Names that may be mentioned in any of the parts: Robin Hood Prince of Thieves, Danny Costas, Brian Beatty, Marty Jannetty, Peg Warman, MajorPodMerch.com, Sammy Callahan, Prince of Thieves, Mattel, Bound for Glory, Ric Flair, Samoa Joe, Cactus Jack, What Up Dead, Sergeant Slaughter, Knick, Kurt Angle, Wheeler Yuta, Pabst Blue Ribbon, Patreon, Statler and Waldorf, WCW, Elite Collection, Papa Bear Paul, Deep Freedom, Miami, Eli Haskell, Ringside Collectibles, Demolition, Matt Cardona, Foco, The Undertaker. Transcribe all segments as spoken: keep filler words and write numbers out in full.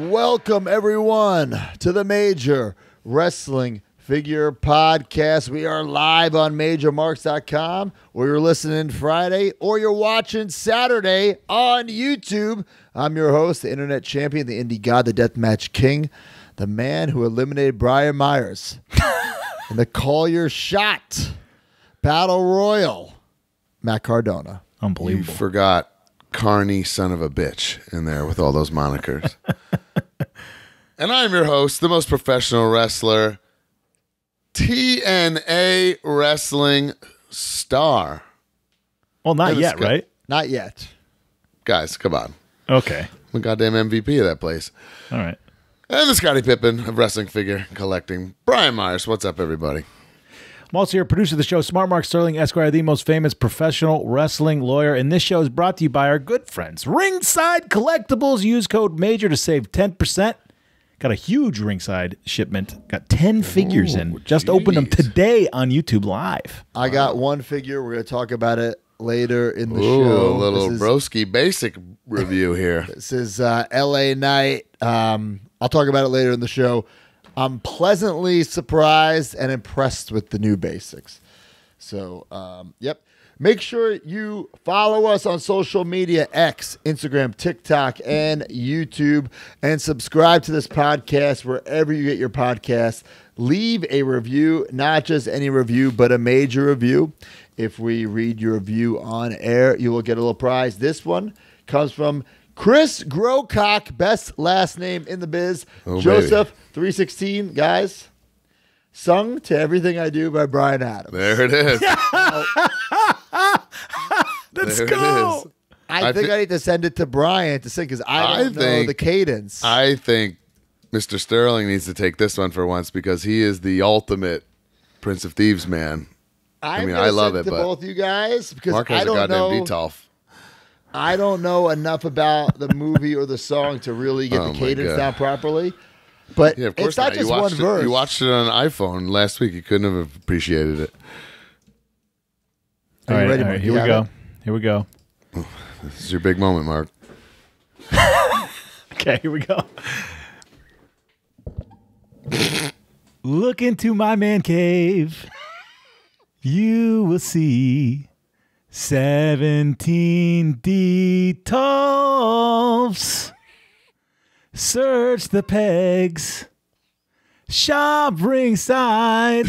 Welcome, everyone, to the Major Wrestling Figure Podcast. We are live on Major Marks dot com, where you're listening Friday or you're watching Saturday on YouTube. I'm your host, the Internet Champion, the Indie God, the Deathmatch King, the man who eliminated Brian Myers in the Call Your Shot Battle Royal, Matt Cardona. Unbelievable. You forgot Carney son of a bitch in there with all those monikers. And I'm your host, the most professional wrestler, T N A wrestling star. Well, not yet, guy, right? Not yet. Guys, come on. Okay. I'm a goddamn M V P of that place. All right. And the Scottie Pippen of wrestling figure collecting, Brian Myers. What's up, everybody? I'm also your producer of the show, Smart Mark Sterling, Esquire, the most famous professional wrestling lawyer. And this show is brought to you by our good friends, Ringside Collectibles. Use code MAJOR to save ten percent. Got a huge Ringside shipment. Got ten figures Ooh, in. Just geez. Opened them today on YouTube Live. I got one figure. We're going to talk about it later in the Ooh, show. A little is, broski basic review here. This is uh, L A Knight. Um, I'll talk about it later in the show. I'm pleasantly surprised and impressed with the new basics. So, um, yep. Make sure you follow us on social media, X, Instagram, TikTok, and YouTube, and subscribe to this podcast wherever you get your podcasts. Leave a review, not just any review, but a major review. If we read your review on air, you will get a little prize. This one comes from Chris Grocock, best last name in the biz. Oh, Joseph three sixteen, guys. Sung to Everything I Do by Brian Adams. There it is. Let's there go. I, I think th I need to send it to Brian to sing because I don't I know think, the cadence. I think Mister Sterling needs to take this one for once because he is the ultimate Prince of Thieves man. I'm I mean, I love it, to but both you guys because Mark has I don't a goddamn detolf. I don't know enough about the movie or the song to really get oh the cadence down properly. But yeah, it's not, not. just one it, verse. You watched it on an iPhone last week. You couldn't have appreciated it. All right, ready, all right, here we go. It? Here we go. This is your big moment, Mark. Okay, here we go. Look into my man cave. You will see seventeen detolfs. Search the pegs. Shop Ringside.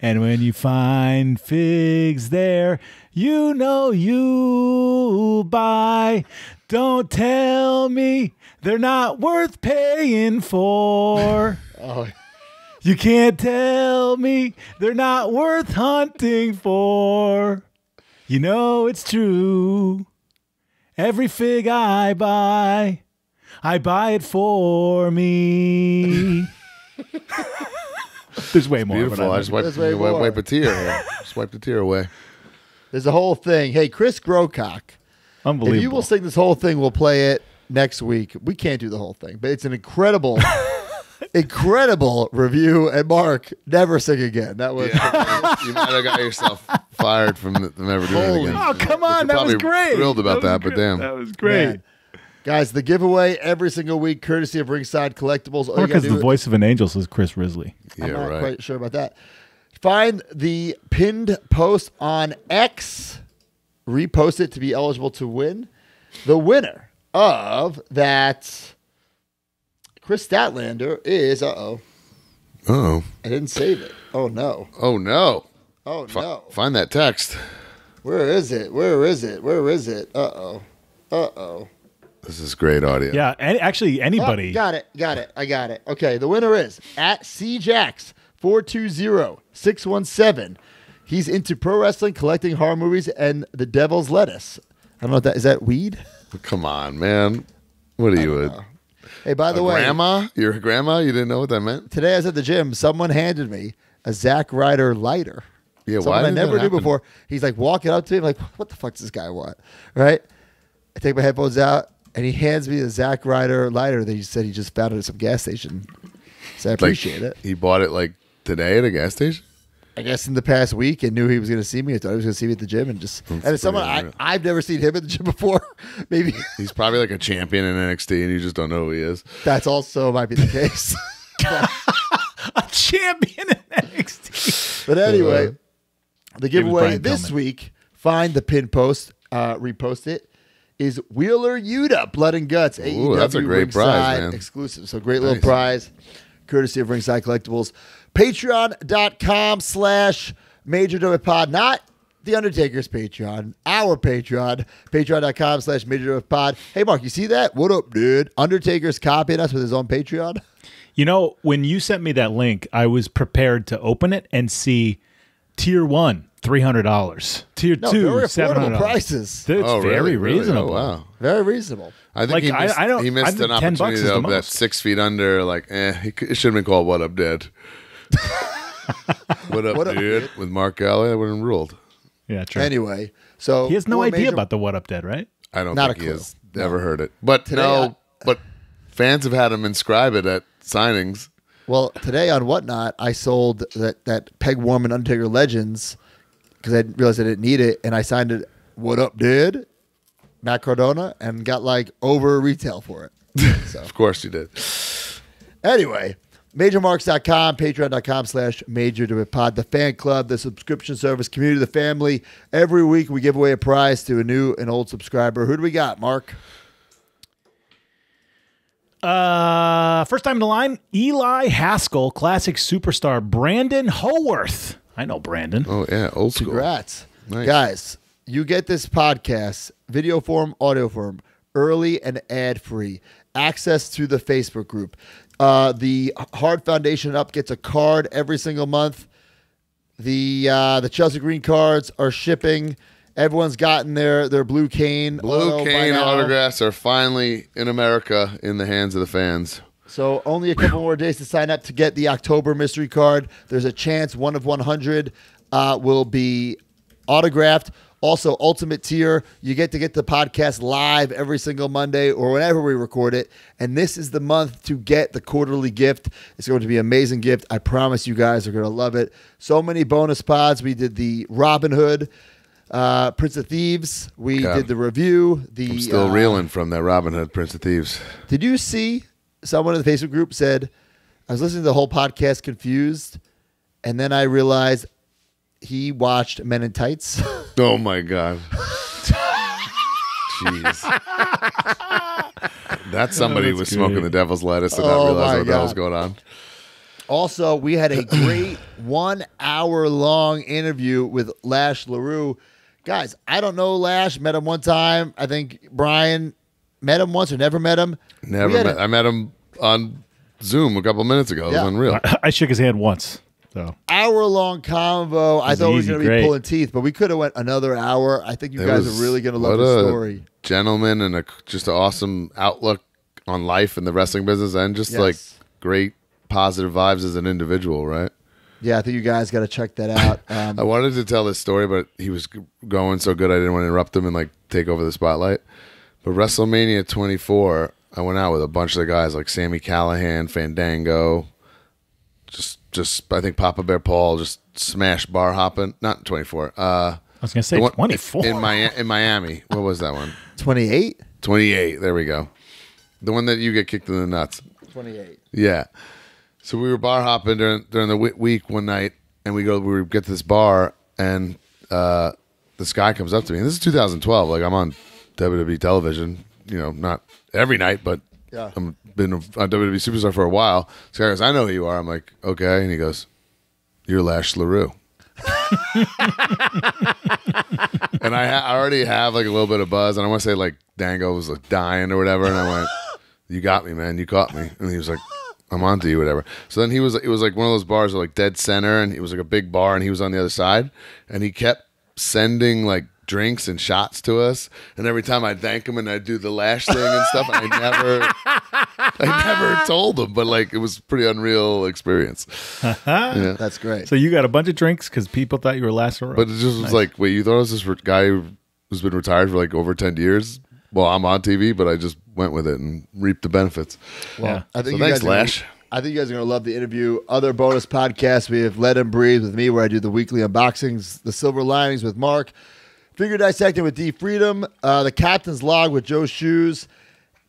And when you find figs there, you know you buy. Don't tell me they're not worth paying for. Oh. You can't tell me they're not worth hunting for. You know it's true. Every fig I buy, I buy it for me. There's way more. Beautiful. I, I just wiped, you know, wipe a tear. Here. Just wiped a tear away. There's a whole thing. Hey, Chris Grocock. Unbelievable. If you will sing this whole thing, we'll play it next week. We can't do the whole thing, but it's an incredible, incredible review. And Mark, never sing again. That was yeah, you might have got yourself fired from the, the never doing it again. Oh, come on, that was great. Thrilled about that, that but damn, that was great. Man. Guys, the giveaway every single week, courtesy of Ringside Collectibles. Or because the voice of an angel says Chris Risley. Yeah, I'm not right. quite sure about that. Find the pinned post on X. Repost it to be eligible to win. The winner of that, Chris Statlander, is, uh-oh. Uh-oh. I didn't save it. Oh, no. Oh, no. Oh, F no. Find that text. Where is it? Where is it? Where is it? Uh-oh. Uh-oh. This is great audio. Yeah, and actually anybody. Oh, got it, got it, I got it. Okay, the winner is at C Jax four two zero six one seven. He's into pro wrestling, collecting horror movies, and the devil's lettuce. I don't know if that is that weed? Come on, man. What are you? A, hey, by the a way. Grandma? Your grandma? You didn't know what that meant? Today I was at the gym. Someone handed me a Zack Ryder lighter. Yeah, why did I never knew before. He's like walking up to me, I'm like, what the fuck does this guy want? Right? I take my headphones out. And he hands me the Zack Ryder lighter that he said he just found it at some gas station. So I appreciate like, it. He bought it like today at a gas station? I guess in the past week and knew he was going to see me. I thought he was going to see me at the gym, and just That's and it's someone I, I've never seen him at the gym before. Maybe he's probably like a champion in N X T, and you just don't know who he is. That's also might be the case. A champion in N X T. But anyway, uh, the giveaway this Pillman. week. Find the pin post, uh, repost it. Is Wheeler Yuta Blood and Guts A E W? Ooh, that's a great Ringside prize, man. Exclusive. So great nice. little prize, courtesy of Ringside Collectibles. Patreon dot com slash Major W Pod, not the Undertaker's Patreon, our Patreon, patreon dot com slash Major W Pod. Hey, Mark, you see that? What up, dude? Undertaker's copying us with his own Patreon. You know, when you sent me that link, I was prepared to open it and see tier one, three hundred dollars. Tier no, two, seven hundred dollars. Prices. Dude, it's oh, very really? reasonable. Really? Oh, wow. Very reasonable. I think like, he missed, I, I don't, he missed an opportunity to that six feet under, like, eh, it should have been called What Up Dead. What up, what up, dude? With Mark Galley, I wouldn't ruled. Yeah, true. Anyway, so he has no idea major... about the What Up Dead, right? I don't Not think a he clue. has no. ever heard it. But today no, I... but fans have had him inscribe it at signings. Well, today on Whatnot, I sold that that Peg Warman Undertaker Legends because I realized I didn't need it, and I signed it. What up, dude? Matt Cardona, and got like over retail for it. So. Of course you did. Anyway. Major Marks dot com, patreon dot com slash Major W Pod, the fan club, the subscription service, community, the family. Every week we give away a prize to a new and old subscriber. Who do we got, Mark? Uh, first time in the line, Eli Haskell, classic superstar, Brandon Howarth. I know Brandon. Oh, yeah, old school. Congrats. Nice. Guys, you get this podcast, video form, audio form, early and ad-free, access to the Facebook group. Uh, the Hard Foundation Up gets a card every single month. The uh, the Chelsea Green cards are shipping. Everyone's gotten their their Blue Cane. Blue Cane autographs are finally in America in the hands of the fans. So only a couple more days to sign up to get the October mystery card. There's a chance one of one hundred uh, will be autographed. Also, Ultimate Tier, you get to get the podcast live every single Monday or whenever we record it. And this is the month to get the quarterly gift. It's going to be an amazing gift. I promise you guys are going to love it. So many bonus pods. We did the Robin Hood, uh, Prince of Thieves. We God. did the review. The, I'm still uh, reeling from that Robin Hood, Prince of Thieves. Did you see someone in the Facebook group said, I was listening to the whole podcast confused, and then I realized he watched Men in Tights. Oh my God. Jeez. That somebody oh, was good. smoking the devil's lettuce and oh, not realizing what God. that was going on. Also, we had a great one hour long interview with Lash LaRue. Guys, I don't know Lash. Met him one time. I think Brian met him once or never met him. Never met him. I met him on Zoom a couple minutes ago. Yeah. It was unreal. I, I shook his hand once. So. Hour long convo. I thought we were going to be pulling teeth, but we could have went another hour. I think you it guys was, are really going to love the story. Gentleman and a just an awesome outlook on life and the wrestling business, and just yes. like great positive vibes as an individual, right? Yeah, I think you guys got to check that out. Um, I wanted to tell this story, but he was going so good, I didn't want to interrupt him and like take over the spotlight. But WrestleMania twenty-four, I went out with a bunch of the guys like Sammy Callahan, Fandango. Just, just I think Papa Bear Paul just smashed bar hopping. Not twenty-four. Uh, I was going to say one, twenty-four. In, Miami, in Miami. What was that one? twenty-eight? twenty-eight. There we go. The one that you get kicked in the nuts. twenty-eight. Yeah. So we were bar hopping during, during the week one night, and we go. we get to this bar, and uh, this guy comes up to me. And this is two thousand twelve. Like, I'm on W W E television. You know, not every night, but... Yeah. I've been a W W E superstar for a while. This guy goes, I know who you are. I'm like, okay. And he goes, you're Lash LaRue. And I, ha I already have like a little bit of buzz. And I want to say like Dango was like dying or whatever. And I went, you got me, man. You caught me. And he was like, I'm on to you, whatever. So then he was, it was like one of those bars where like dead center. And it was like a big bar and he was on the other side. And he kept sending like drinks and shots to us, and every time I thank him and I do the Lash thing and stuff, I never, I never told him, but like it was a pretty unreal experience. Yeah. That's great. So you got a bunch of drinks because people thought you were Lash LaRue, but it just was nice. Like, wait, you thought I was this guy who's been retired for like over ten years? Well, I'm on T V, but I just went with it and reaped the benefits. Well, yeah. I think so. You thanks, guys Lash. I think you guys are going to love the interview. Other bonus podcasts, we have Let Him Breathe with me, where I do the weekly unboxings, The Silver Linings with Mark, Figure Dissecting with Deep Freedom, uh, The Captain's Log with Joe Shoes,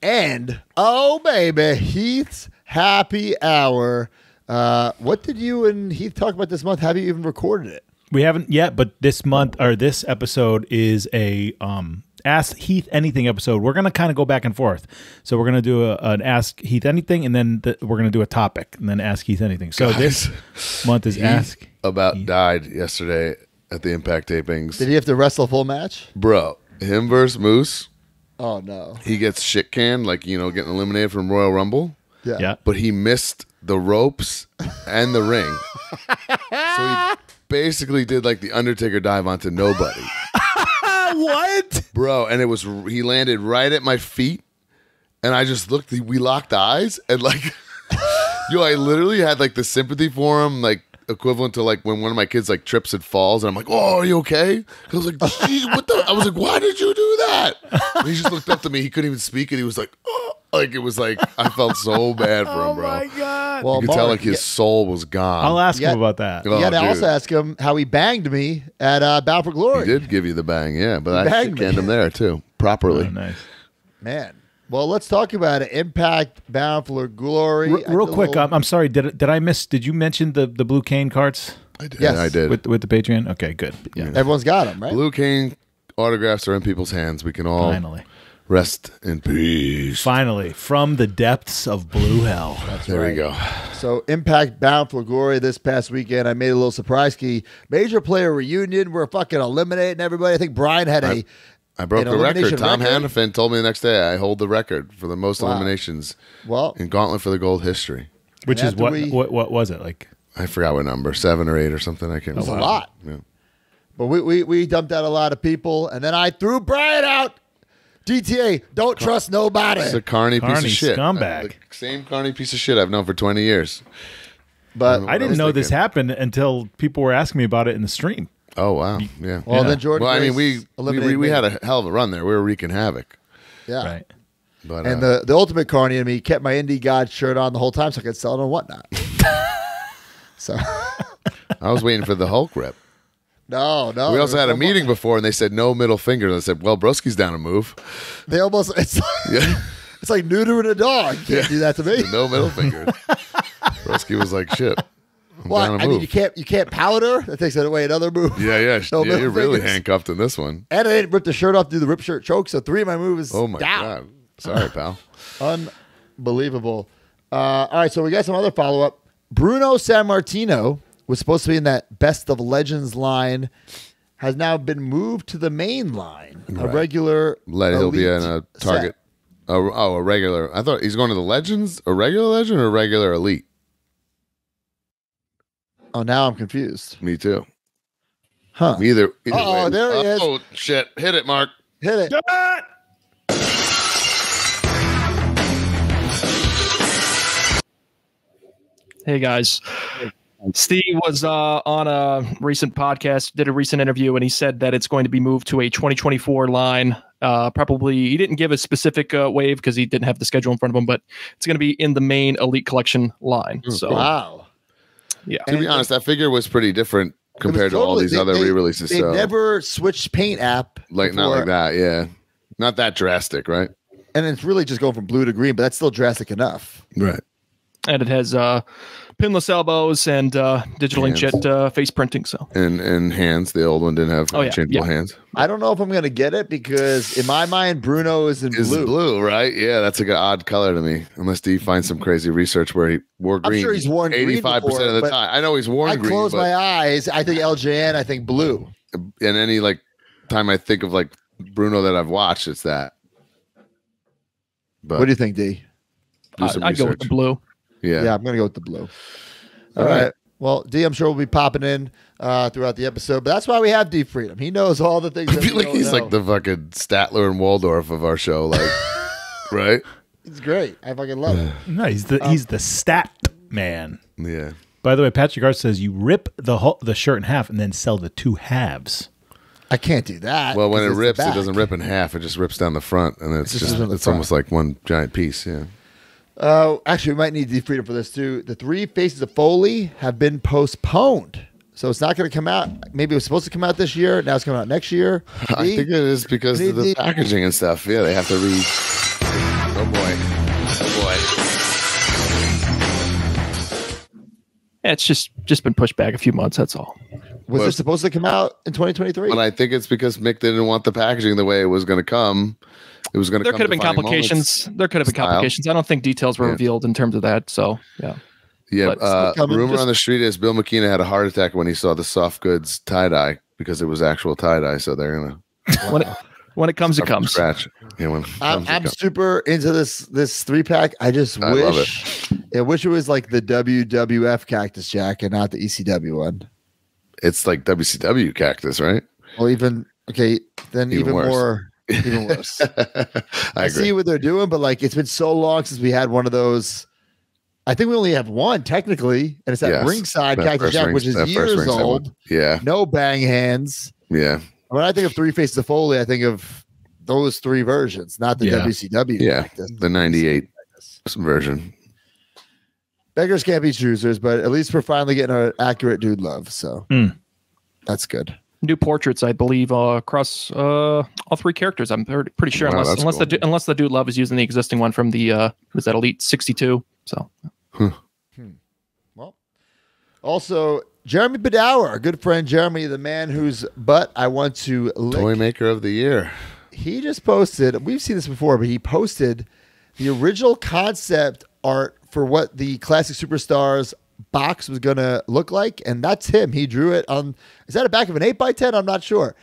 and, oh, baby, Heath's Happy Hour. Uh, what did you and Heath talk about this month? Have you even recorded it? We haven't yet, but this month, or this episode, is a um, Ask Heath Anything episode. We're going to kind of go back and forth. So we're going to do a, an Ask Heath Anything, and then the, we're going to do a topic, and then Ask Heath Anything. So guys, this month is Heath Ask about Heath. Died yesterday at the Impact tapings. Did he have to wrestle a full match? Bro, him versus Moose. Oh, no. He gets shit canned, like, you know, getting eliminated from Royal Rumble. Yeah. yeah. But he missed the ropes and the ring. So he basically did like the Undertaker dive onto nobody. What? Bro, and it was, he landed right at my feet, and I just looked, we locked eyes, and like, yo, I literally had like the sympathy for him, like, equivalent to like when one of my kids like trips and falls, and I'm like, "Oh, are you okay?" I was like, "Geez, what the?" I was like, "Why did you do that?" And he just looked up to me. He couldn't even speak, and he was like, "Oh," like it was like I felt so bad for him, oh bro. Oh my god! Well, you could Mark, tell like his yeah. soul was gone. I'll ask yeah. him about that. Oh, yeah, and I also ask him how he banged me at uh, Bound for Glory. He did give you the bang, yeah, but he I canned him there too properly. Oh, nice, man. Well, let's talk about it. Impact, Bound for Glory. Real, real quick, I'm, I'm sorry. Did did I miss? Did you mention the the Blue Cane cards? I did. Yes, yeah, I did. With with the Patreon. Okay, good. Yeah, everyone's got them, right? Blue Cane autographs are in people's hands. We can all finally rest in peace. Finally, from the depths of blue hell. That's there right. we go. So, Impact, Bound for Glory this past weekend. I made a little surprise key. Major player reunion. We're fucking eliminating everybody. I think Brian had I a. I broke the record. Tom record. Hannafin told me the next day I hold the record for the most wow. eliminations well, in Gauntlet for the Gold history. Which is what, we, what? What was it like? I forgot what number, seven or eight or something. I can't. That's remember. a lot. Yeah. But we, we we dumped out a lot of people, and then I threw Brian out. D T A, don't Car trust nobody. It's a carny, carny piece of shit, scumbag. I, the same carny piece of shit I've known for twenty years. But I, I didn't I know thinking. this happened until people were asking me about it in the stream. Oh wow! Yeah. Well, yeah. then Jordan. Well, I mean, we we, we we had a hell of a run there. We were wreaking havoc. Yeah. Right. But and uh, the the ultimate carny in me kept my Indie God shirt on the whole time, so I could sell it on Whatnot. So I was waiting for the Hulk rep. No, no. We also had a meeting before, and they said no middle fingers. And I said, "Well, Broski's down to move." They almost it's like, yeah. it's like neutering a dog. You can't yeah. do that to me. No middle fingers. Broski was like, "Shit." I'm well, I mean, you can't you can't powder. That takes away another move. Yeah, yeah, no yeah. You're fingers. really handcuffed in this one. And I didn't rip the shirt off to do the rip shirt choke. So three of my moves. Oh my down. god! Sorry, pal. Unbelievable. Uh, all right, so we got some other follow up. Bruno San Martino was supposed to be in that Best of Legends line, has now been moved to the main line. Right. A regular. Let he'll be in a target. A, oh, a regular. I thought he's going to the Legends. A regular legend or regular elite. Oh, now I'm confused. Me too. Huh. Me either. either uh oh, way. there he uh, is. Oh, shit. Hit it, Mark. Hit it. it. Hey, guys. Steve was uh, on a recent podcast, did a recent interview, and he said that it's going to be moved to a twenty twenty-four line. Uh, probably, he didn't give a specific uh, wave because he didn't have the schedule in front of him, but it's going to be in the main Elite Collection line. So. Wow. Yeah. To be honest, that figure was pretty different compared totally, to all these they, other re-releases. They, they so. never switched paint app. Like before. Not like that, yeah. Not that drastic, right? And it's really just going from blue to green, but that's still drastic enough. Right. And it has uh, pinless elbows and uh, digital hands. inkjet uh, face printing. So and and hands. The old one didn't have oh, yeah, changeable yeah. hands. I don't know if I'm going to get it because in my mind, Bruno is in is blue. blue, right? Yeah, that's like an odd color to me. Unless Steve finds some crazy research where he wore green. I'm sure he's worn green eighty-five percent of the time. I know he's worn I green. I close my eyes. I think L J N. I think blue. And any like time I think of like Bruno that I've watched, it's that. But what do you think, D? Do I, I'd go with the blue. Yeah. yeah, I'm going to go with the blue. All, All right. right. Well, D, I'm sure will be popping in uh, throughout the episode, but that's why we have D Freedom. He knows all the things. I feel like he's know. like the fucking Statler and Waldorf of our show, like, right? It's great. I fucking love it. No, he's the um, he's the stat man. Yeah. By the way, Patrick Hart says you rip the whole, the shirt in half and then sell the two halves. I can't do that. Well, when it rips, it doesn't rip in half. It just rips down the front, and then it's, it's just, just it's front. almost like one giant piece. Yeah. Uh, actually, we might need Deep Freedom for this too. The three faces of Foley have been postponed. So it's not going to come out. Maybe it was supposed to come out this year. Now it's coming out next year. Deep. I think it is because deep, of the deep. packaging and stuff. Yeah, they have to read. Oh, boy. Oh, boy. Yeah, it's just, just been pushed back a few months. That's all. Was but, it supposed to come out in twenty twenty-three? And I think it's because Mick didn't want the packaging the way it was going to come. It was going to. There could have been complications. There could have been complications. I don't think details were yeah. revealed in terms of that. So yeah, yeah. Uh, rumor Just, on the street is Bill McKenna had a heart attack when he saw the soft goods tie dye because it was actual tie dye. So they're gonna. When it, when it comes, it comes. Yeah, when it comes I'm, it I'm comes. super into this this three pack. I just I wish. Love it. I wish it was like the W W F Cactus Jack and not the E C W one. It's like W C W Cactus, right? Well, even okay, then even, even more. Even worse. I, I see what they're doing, but like it's been so long since we had one of those. I think we only have one technically, and it's that yes. Ringside that Cactus Jack, rings, which is years old. Yeah, no bang hands. Yeah. When I think of Three Faces of Foley, I think of those three versions, not the yeah. W C W. Yeah, Cactus. The ninety-eight version. Beggars can't be choosers, but at least we're finally getting an accurate dude love. So mm. that's good. New portraits, I believe, uh, across uh, all three characters. I'm pretty sure, wow, unless unless cool. the unless the dude love is using the existing one from the uh, was that Elite sixty-two. So, hmm. well, also Jeremy Bedauer, our good friend Jeremy, the man whose butt I want to lick. Toy Maker of the Year. He just posted. We've seen this before, but he posted the original concept art for what the Classic Superstars box was gonna look like, and that's him. He drew it on. Is that a back of an eight by ten? I'm not sure.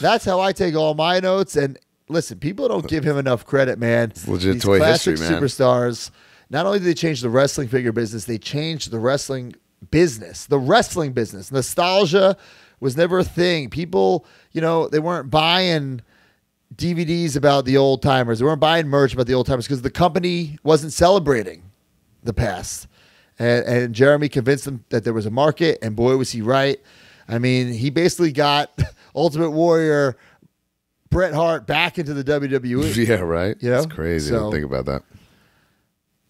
That's how I take all my notes. And listen, people don't give him enough credit, man. Legit These toy classic history, man. Superstars. Not only did they change the wrestling figure business, they changed the wrestling business. The wrestling business. Nostalgia was never a thing. People, you know, they weren't buying D V Ds about the old timers. They weren't buying merch about the old timers because the company wasn't celebrating the past. And, and Jeremy convinced them that there was a market, and boy, was he right. I mean, he basically got Ultimate Warrior Bret Hart back into the W W E. Yeah, right. You know? It's crazy so, to think about that.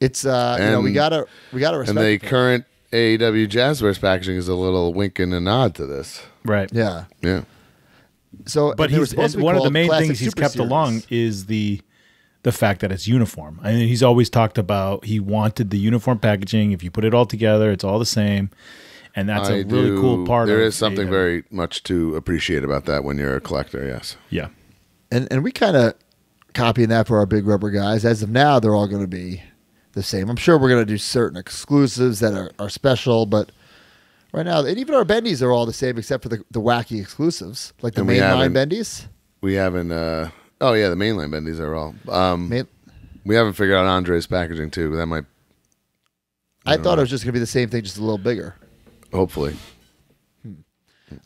It's, uh, and, you know, we gotta, we gotta respect And the them. current A E W Jazzwares packaging is a little wink and a nod to this. Right. Yeah. Yeah. So, but he's, one of the main things he's kept series. along is the, the fact that it's uniform. I mean, he's always talked about he wanted the uniform packaging. If you put it all together, it's all the same. And that's I a really do. cool part there of it. There is something A E W. Very much to appreciate about that when you're a collector, yes. Yeah. And and we kind of copying that for our big rubber guys. As of now, they're all going to be the same. I'm sure we're going to do certain exclusives that are, are special, but right now, and even our bendies are all the same except for the, the wacky exclusives, like the mainline bendies. We haven't... Uh, Oh, yeah, the mainline bendies are all. Um, Main we haven't figured out Andre's packaging, too. But that might. I, I thought know. it was just going to be the same thing, just a little bigger. Hopefully. Hmm.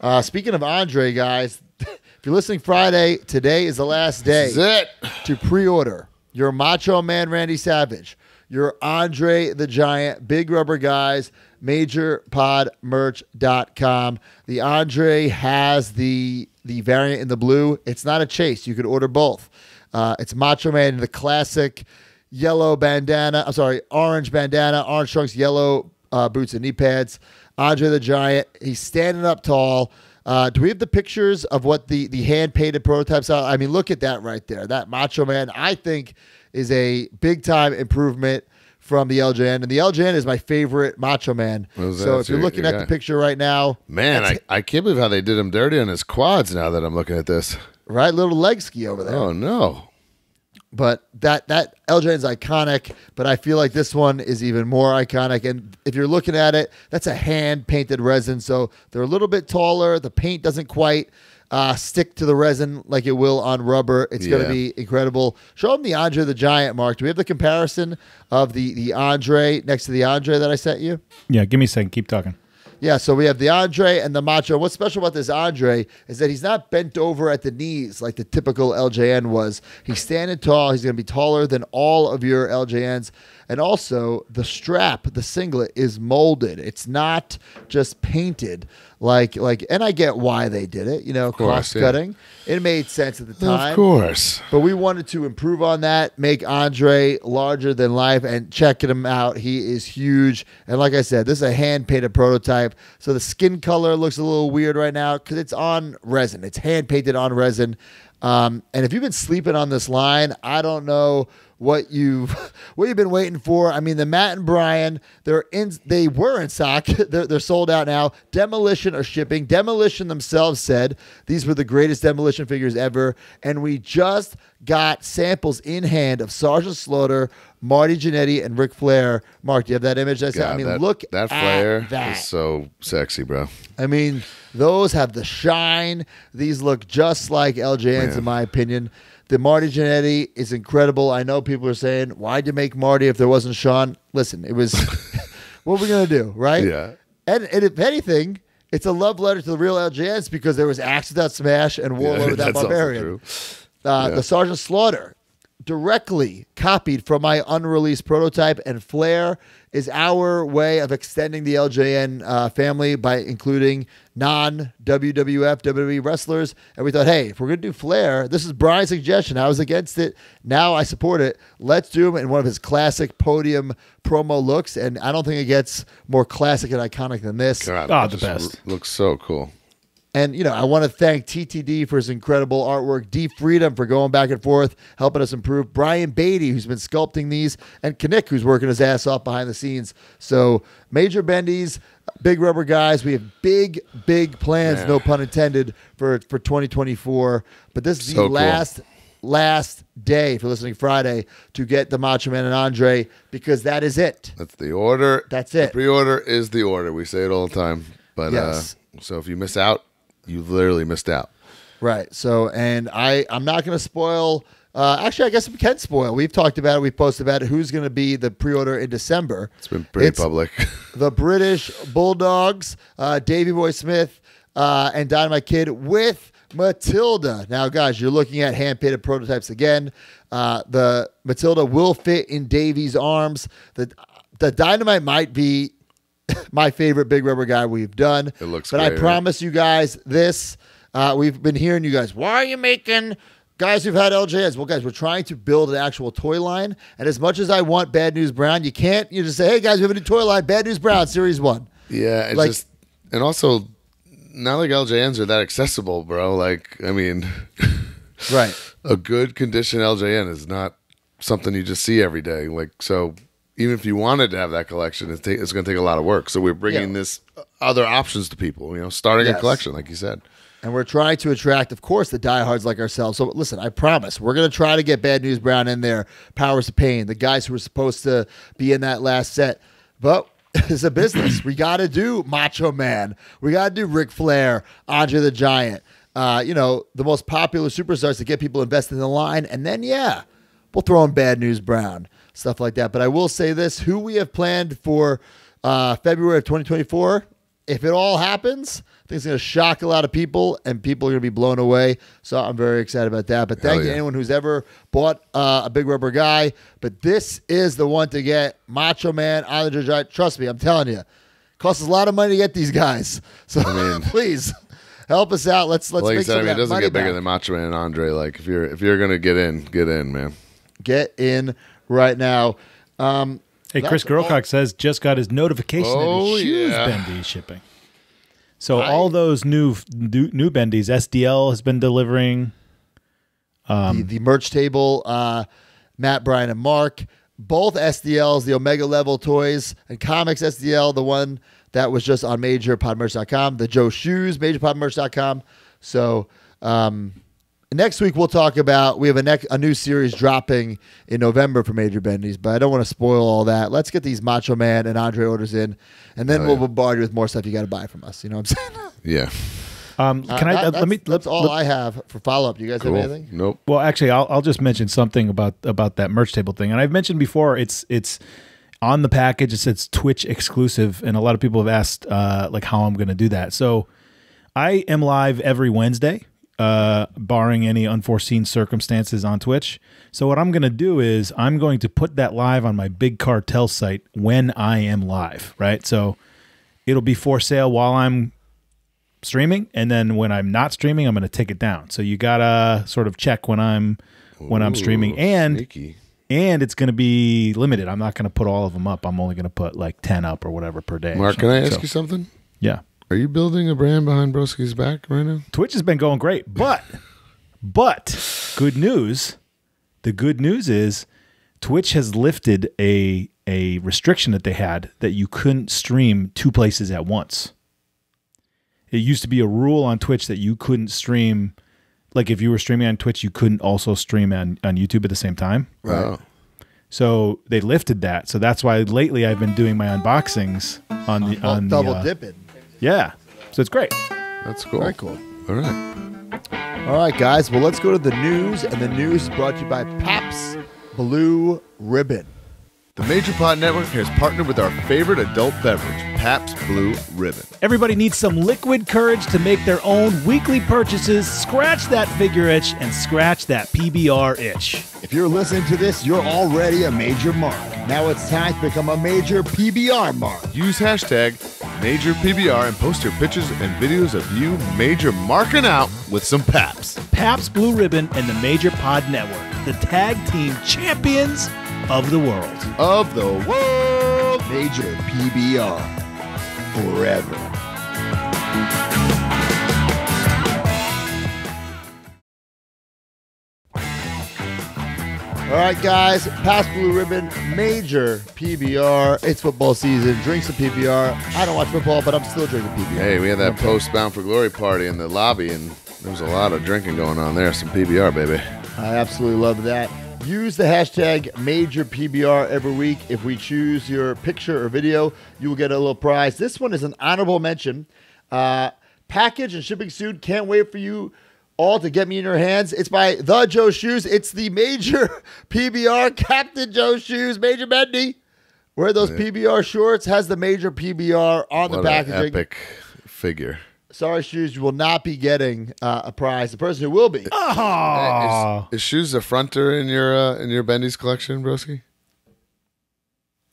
Uh, speaking of Andre, guys, if you're listening Friday, today is the last day this is it. to pre-order your Macho Man Randy Savage, your Andre the Giant, Big Rubber Guys, Major Pod Merch dot com. The Andre has the... the variant in the blue. It's not a chase. You could order both. Uh, it's Macho Man in the classic yellow bandana. I'm sorry, orange bandana, orange trunks, yellow uh, boots and knee pads. Andre the Giant, he's standing up tall. Uh, do we have the pictures of what the, the hand-painted prototypes are? I mean, look at that right there. That Macho Man, I think, is a big-time improvement from the L J N, and the L J N is my favorite Macho Man. Well, so if you're your, looking your at guy. the picture right now, man, I, I can't believe how they did him dirty on his quads. Now that I'm looking at this, right, little leg ski over there. Oh no! But that that L J N is iconic. But I feel like this one is even more iconic. And if you're looking at it, that's a hand painted resin, so they're a little bit taller. The paint doesn't quite uh, stick to the resin like it will on rubber. It's yeah. going to be incredible. Show them the Andre the Giant, Mark. Do we have the comparison of the the Andre next to the Andre that I sent you? Yeah, give me a second. Keep talking. Yeah, so we have the Andre and the Macho. What's special about this Andre is that he's not bent over at the knees like the typical L J N was. He's standing tall. He's going to be taller than all of your L J Ns. And also, the strap, the singlet, is molded. It's not just painted Like, like, and I get why they did it, you know, cost cutting. Yeah. It made sense at the time. Of course. But we wanted to improve on that, make Andre larger than life, and checking him out. He is huge. And like I said, this is a hand-painted prototype. So the skin color looks a little weird right now because it's on resin. It's hand-painted on resin. Um, and if you've been sleeping on this line, I don't know what you've what you've been waiting for. I mean, the Matt and Brian, they're in they were in stock. They're, they're sold out now. Demolition are shipping. Demolition themselves said these were the greatest Demolition figures ever. And we just got samples in hand of Sergeant Slaughter, Marty Jannetty, and Ric Flair. Mark, do you have that image? I, God, I mean, that, look that Flair at that. Is so sexy, bro. I mean, those have the shine. These look just like L J Ns, man, in my opinion. The Marty Jannetty is incredible. I know people are saying, why'd you make Marty if there wasn't Sean? Listen, it was, what are we going to do, right? Yeah. And, and if anything, it's a love letter to the real L J Ns because there was Axe Without Smash and Warlord yeah, Without Barbarian. Uh, yeah. The Sergeant Slaughter, directly copied from my unreleased prototype, and Flair is our way of extending the L J N uh, family by including non-W W F, W W E wrestlers. And we thought, hey, if we're going to do Flair, this is Brian's suggestion. I was against it. Now I support it. Let's do him in one of his classic podium promo looks, and I don't think it gets more classic and iconic than this. God, oh, the best. Looks so cool. And, you know, I want to thank T T D for his incredible artwork, Deep Freedom for going back and forth, helping us improve, Brian Beatty, who's been sculpting these, and Knick, who's working his ass off behind the scenes. So Major Bendy's, Big Rubber Guys, we have big, big plans, yeah, no pun intended, for, for twenty twenty-four. But this is so the last, cool. last day, if you're listening Friday, to get the Macho Man and Andre, because that is it. That's the order. That's it. The pre-order is the order. We say it all the time. But yes. uh, so if you miss out, you literally missed out. Right. So, and I, I'm not going to spoil. Uh, actually, I guess we can spoil. We've talked about it. We've posted about it. Who's going to be the pre-order in December. It's been pretty it's public. The British Bulldogs, uh, Davey Boy Smith, uh, and Dynamite Kid with Matilda. Now, guys, you're looking at hand-painted prototypes again. Uh, the Matilda will fit in Davey's arms. The, the Dynamite might be my favorite Big Rubber Guy we've done. It looks but great, I right? promise you guys this. Uh, we've been hearing you guys, why are you making guys who've had L J Ns? Well, guys, we're trying to build an actual toy line. And as much as I want Bad News Brown, you can't you just say, hey, guys, we have a new toy line, Bad News Brown, Series one. Yeah. It's like, just, and also, not like L J Ns are that accessible, bro. Like, I mean, right. A good condition L J N is not something you just see every day. Like, so... even if you wanted to have that collection, it's, it's going to take a lot of work. So we're bringing yeah. this other options to people, you know, starting yes. a collection, like you said. And we're trying to attract, of course, the diehards like ourselves. So listen, I promise, we're going to try to get Bad News Brown in there, Powers of Pain, the guys who were supposed to be in that last set. But it's a business. We got to do Macho Man. We got to do Ric Flair, Andre the Giant, uh, you know, the most popular superstars to get people invested in the line. And then, yeah, we'll throw in Bad News Brown. Stuff like that. But I will say this, who we have planned for uh, February of twenty twenty-four, if it all happens, I think it's going to shock a lot of people, and people are going to be blown away. So I'm very excited about that. But thank you yeah. to anyone who's ever bought uh, a Big Rubber Guy. But this is the one to get. Macho Man, Andre the Giant. Trust me, I'm telling you, it costs a lot of money to get these guys. So I mean, please help us out. Let's let's like make sure I mean, it doesn't get bigger back. Than Macho Man and Andre. Like if you're if you're going to get in, get in, man. Get in. Right now, um, hey, Chris Grocock says just got his notification oh, that his shoes yeah. Bendy is shipping. So I, all those new new, new Bendies, S D L has been delivering. Um, the, the merch table, uh, Matt, Brian, and Mark, both S D Ls, the Omega level toys and comics S D L, the one that was just on Major Pod Merch dot com, the Joe shoes, Major Pod Merch dot com. So. Um, Next week, we'll talk about, we have a, next, a new series dropping in November for Major Bendy's, but I don't want to spoil all that. Let's get these Macho Man and Andre orders in, and then oh, we'll yeah. bombard you with more stuff you got to buy from us. You know what I'm saying? Yeah. Um, can uh, I, that, uh, that's, let me, that's let, all let, I have for follow-up. You guys cool. have anything? Nope. Well, actually, I'll, I'll just mention something about, about that merch table thing. And I've mentioned before, it's, it's on the package. It says Twitch exclusive, and a lot of people have asked uh, like how I'm going to do that. So I am live every Wednesday. Uh, barring any unforeseen circumstances on Twitch. So what I'm going to do is I'm going to put that live on my Big Cartel site when I am live, right? So it'll be for sale while I'm streaming, and then when I'm not streaming, I'm going to take it down. So you gotta sort of check when I'm Ooh, when I'm streaming, and sneaky. and it's going to be limited. I'm not going to put all of them up. I'm only going to put like ten up or whatever per day. Mark, can I ask so, you something? Yeah. Are you building a brand behind Broski's back right now? Twitch has been going great, but but good news. The good news is Twitch has lifted a a restriction that they had that you couldn't stream two places at once. It used to be a rule on Twitch that you couldn't stream, like if you were streaming on Twitch, you couldn't also stream on, on YouTube at the same time. Wow. Right? So they lifted that. So that's why lately I've been doing my unboxings on the I'll on double the, uh, dipping. Yeah. So it's great. That's cool. Very cool. All right. All right, guys. Well, let's go to the news, and the news is brought to you by Pabst Blue Ribbon. The Major Pod Network has partnered with our favorite adult beverage, Pabst Blue Ribbon. Everybody needs some liquid courage to make their own weekly purchases. Scratch that figure itch and scratch that P B R itch. If you're listening to this, you're already a Major Mark. Now it's time to become a Major P B R Mark. Use hashtag Major P B R and post your pictures and videos of you Major Marking out with some Pabst. Pabst Blue Ribbon and the Major Pod Network, the tag team champions of the world. Of the world. Major P B R. Forever. All right, guys. Pabst Blue Ribbon. Major P B R. It's football season. Drink some P B R. I don't watch football, but I'm still drinking P B R. Hey, we had that post Bound for Glory party in the lobby, and there was a lot of drinking going on there. Some P B R, baby. I absolutely love that. Use the hashtag Major P B R every week. If we choose your picture or video, you will get a little prize. This one is an honorable mention. Uh, package and shipping soon. Can't wait for you all to get me in your hands. It's by The Joe Shoes. It's the Major P B R Captain Joe Shoes. Major Bendy, wear those yeah. P B R shorts. Has the Major P B R on what the packaging. Epic figure. Sorry, Shoes, you will not be getting uh, a prize. The person who will be. Oh. Is, is Shoes a fronter in your uh, in your Bendy's collection, Broski?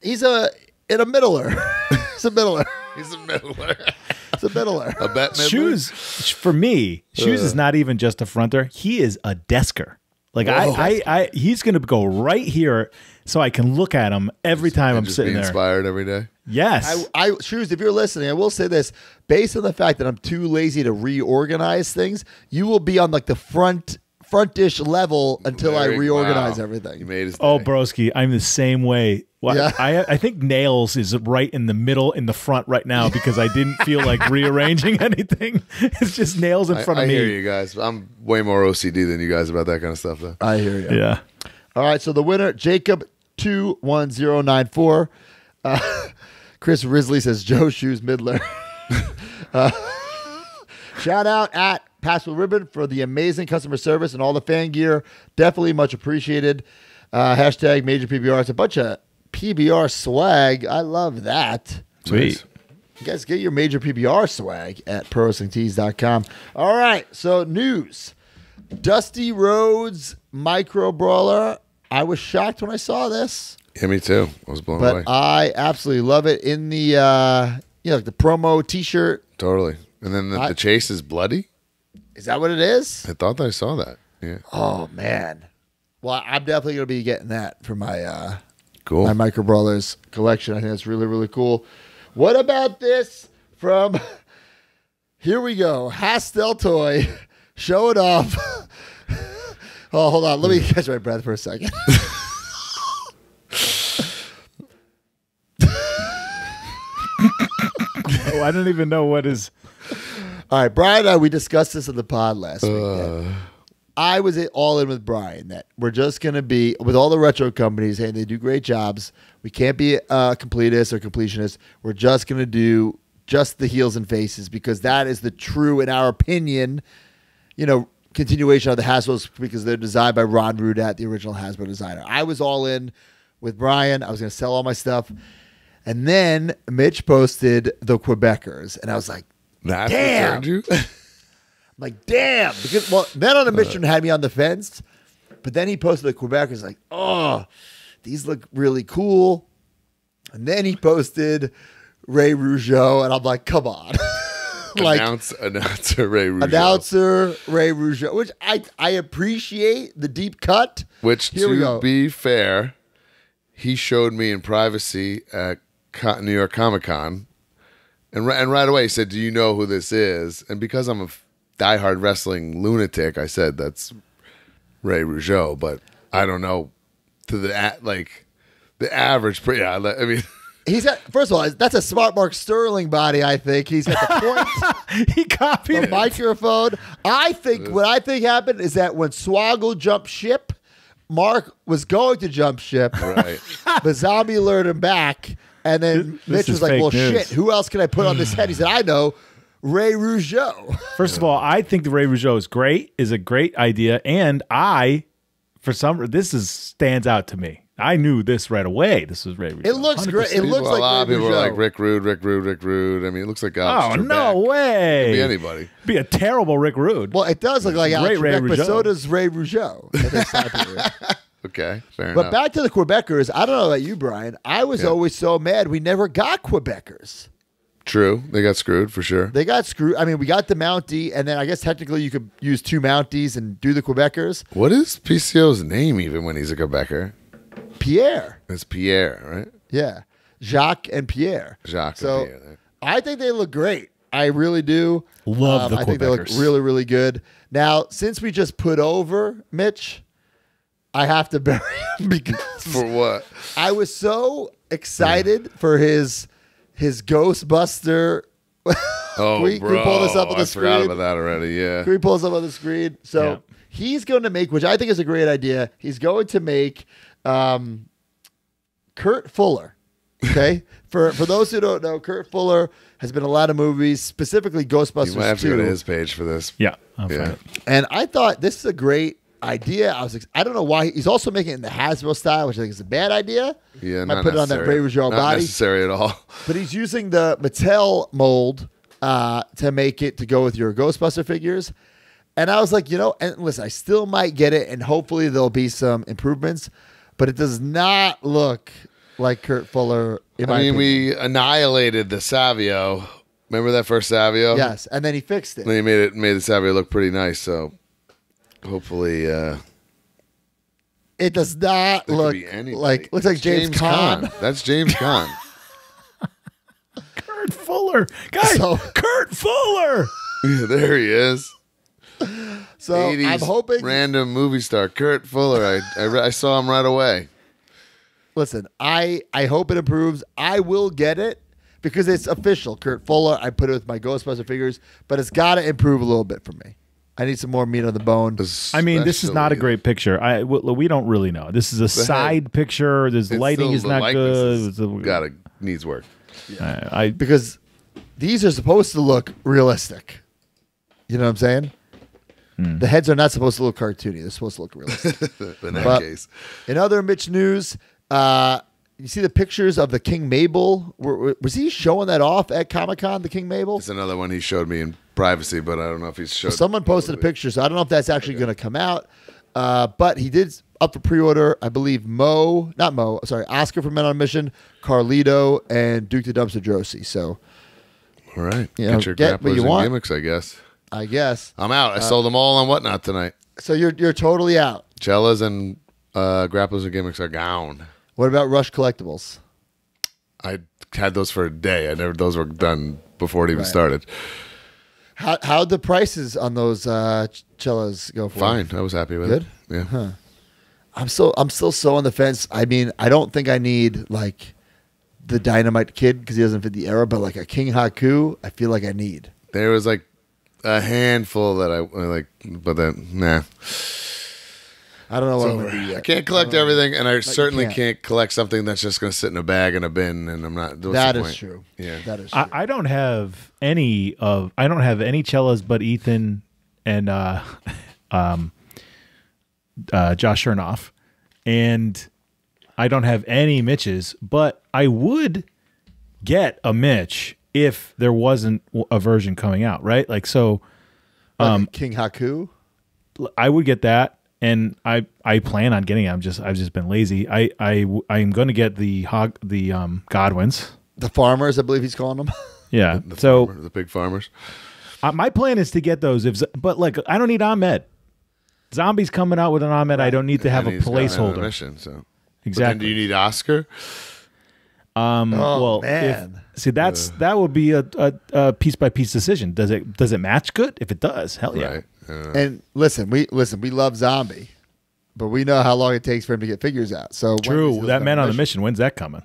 He's a in a middler. He's a middler. He's a middler. He's a middler. A bet middler? Shoes for me, Shoes uh. is not even just a fronter. He is a desker. Like I, I, I, he's going to go right here, so I can look at him every just, time I'm just sitting be inspired there. Inspired every day. Yes, I, I Shoes, if you're listening, I will say this: based on the fact that I'm too lazy to reorganize things, you will be on like the front, frontish level until Very, I reorganize wow. everything. You made his day. Oh, Broski, I'm the same way. Well, yeah. I, I think Nails is right in the middle, in the front right now, because I didn't feel like rearranging anything. It's just Nails in front I, of I me. I hear you guys. I'm way more O C D than you guys about that kind of stuff, though. I hear you. Yeah. All right. So the winner, Jacob two one zero nine four. Uh, Chris Risley says Joe Shoes Midler. uh, shout out at Pabst Blue Ribbon for the amazing customer service and all the fan gear. Definitely much appreciated. Uh, hashtag Major P B R. It's a bunch of P B R swag. I love that. Sweet. You guys get your Major P B R swag at pro wrestling tees dot com. All right. So, news. Dusty Rhodes Micro Brawler. I was shocked when I saw this. Yeah, me too. I was blown but away. But I absolutely love it. In the, uh, you know, like the promo t-shirt. Totally. And then the, I, the chase is bloody? Is that what it is? I thought that I saw that. Yeah. Oh, man. Well, I'm definitely going to be getting that for my... Uh, Cool. My Micro Brawlers collection. I think that's really, really cool. What about this from, here we go, Hastel Toy, show it off. Oh, hold on. Let me catch my breath for a second. Oh, I don't even know what is. All right, Brian and I, we discussed this in the pod last uh... week. Man. I was all in with Brian that we're just going to be, with all the retro companies, hey, they do great jobs. We can't be uh, completists or completionists. We're just going to do just the heels and faces, because that is the true, in our opinion, you know, continuation of the Hasbros, because they're designed by Ron Rudat, the original Hasbro designer. I was all in with Brian. I was going to sell all my stuff. And then Mitch posted the Quebecers, and I was like, That's damn. What you? I'm like, damn. Because, well, then on the mission uh, had me on the fence, but then he posted the Quebecers, like, oh, these look really cool. And then he posted Ray Rougeau, and I'm like, come on. like announce, announcer Ray Rougeau. Announcer Ray Rougeau, which I I appreciate the deep cut. Which Here to be fair, he showed me in privacy at New York Comic Con, and and right away he said, "Do you know who this is?" And because I'm a diehard wrestling lunatic, I said, "That's Ray Rougeau," but I don't know to the like the average. Yeah, I mean. He's at, first of all, that's a Smart Mark Sterling body, I think. He's at the point. He copied the it. microphone. I think what I think happened is that when Swoggle jumped ship, Mark was going to jump ship. Right. But Zombie lured him back. And then this Mitch was like, well, news. shit, who else can I put on this head? He said, I know, Ray Rougeau. First of all, I think the Ray Rougeau is great, is a great idea. And I, for some, this is stands out to me. I knew this right away. This was Ray Rougeau. It looks great. It looks well, like a lot of people are like Rick Rude, Rick Rude, Rick Rude. I mean, it looks like Alex oh Trebek. No way! It could be anybody. Be a terrible Rick Rude. Well, it does look like Alex Ray Trebek, Ray but so does Ray Rougeau. Okay, fair but enough. But back to the Quebecers. I don't know about you, Brian. I was yeah. always so mad we never got Quebecers. True, they got screwed for sure. They got screwed. I mean, we got the Mountie, and then I guess technically you could use two Mounties and do the Quebecers. What is P C O's name even when he's a Quebecer? Pierre. It's Pierre, right? Yeah. Jacques and Pierre. Jacques so and Pierre. Right? I think they look great. I really do. Love um, the I Quebecers. think they look really, really good. Now, since we just put over Mitch, I have to bury him because... For what? I was so excited for his his Ghostbuster... Oh, we, bro. Can we pull this up on the I screen? I forgot about that already, yeah. Can we pull this up on the screen? So yeah. he's going to make, which I think is a great idea, he's going to make... Um, Kurt Fuller, okay? for for those who don't know, Kurt Fuller has been in a lot of movies, specifically Ghostbusters two. You might have to go to his page for this. Yeah, I'll yeah. find it. And I thought this is a great idea. I was I don't know why he's also making it in the Hasbro style, which I think is a bad idea. Yeah, might not put necessary. it on that Ray Rougeau body. Not necessary at all. But he's using the Mattel mold uh, to make it to go with your Ghostbuster figures. And I was like, you know, and listen, I still might get it, and hopefully there'll be some improvements. But it does not look like Kurt Fuller. In I my mean, opinion. we annihilated the Savio. Remember that first Savio? Yes, and then he fixed it. And he made it made the Savio look pretty nice. So hopefully, uh, it does not look like looks like James, James Caan. Caan. That's James Caan. Kurt Fuller, guys. So, Kurt Fuller. Yeah, there he is. So eighties I'm hoping random movie star Kurt Fuller. I, I I saw him right away. Listen, I I hope it improves. I will get it because it's official. Kurt Fuller. I put it with my Ghostbuster figures, but it's got to improve a little bit for me. I need some more meat on the bone. I mean, this is not a great picture. I we don't really know. This is a side picture. This lighting is not good. Got it needs work. Yeah. I, I because these are supposed to look realistic. You know what I'm saying? Mm. The heads are not supposed to look cartoony. They're supposed to look realistic. In that but case. In other Mitch news, uh, you see the pictures of the King Mabel. Were, was he showing that off at Comic-Con, the King Mabel? It's another one he showed me in privacy, but I don't know if he's showed well, Someone posted probably. a picture, so I don't know if that's actually okay. going to come out. Uh, but he did up for pre-order, I believe, Mo, not Mo, sorry, Oscar from Men on a Mission, Carlito, and Duke the Dumpster Drosy. So, all right. You know, get your get grapplers you and gimmicks, I guess. I guess I'm out. I uh, sold them all on Whatnot tonight. So you're you're totally out. Cellas and uh, Grapplers and Gimmicks are gone. What about Rush Collectibles? I had those for a day. I never; those were done before it even right. started. How how'd the prices on those uh, Cellas go for? Fine, you? I was happy with Good? it. Yeah, huh. I'm so I'm still so on the fence. I mean, I don't think I need like the Dynamite Kid because he doesn't fit the era, but like a King Haku, I feel like I need. There was like. A handful that I like, but then nah. I don't know what I'm gonna do yet. I can't collect I everything, and I but certainly can't. can't collect something that's just gonna sit in a bag and a bin. And I'm not. That is point. true. Yeah, that is. True. I, I don't have any of. I don't have any Cellas, but Ethan and uh, um, uh, Josh Chernoff, and I don't have any Mitches. But I would get a Mitch. If there wasn't a version coming out, right? Like so, um, like King Haku, I would get that, and I I plan on getting it. I'm just I've just been lazy. I I I am going to get the hog the um Godwins, the farmers. I believe he's calling them. Yeah. The, the so farmer, the big farmers. Uh, my plan is to get those. If but like I don't need Ahmed. Zombie's coming out with an Ahmed. Right. I don't need to have and a placeholder. Mission, so. Exactly. But then do you need Oscar? Um, oh, well, man. If, see, that's uh, that would be a, a, a piece by piece decision. Does it does it match good? If it does, hell yeah. Right. Uh, and listen, we listen. We love Zombie, but we know how long it takes for him to get figures out. So true. That man on the mission. When's that coming?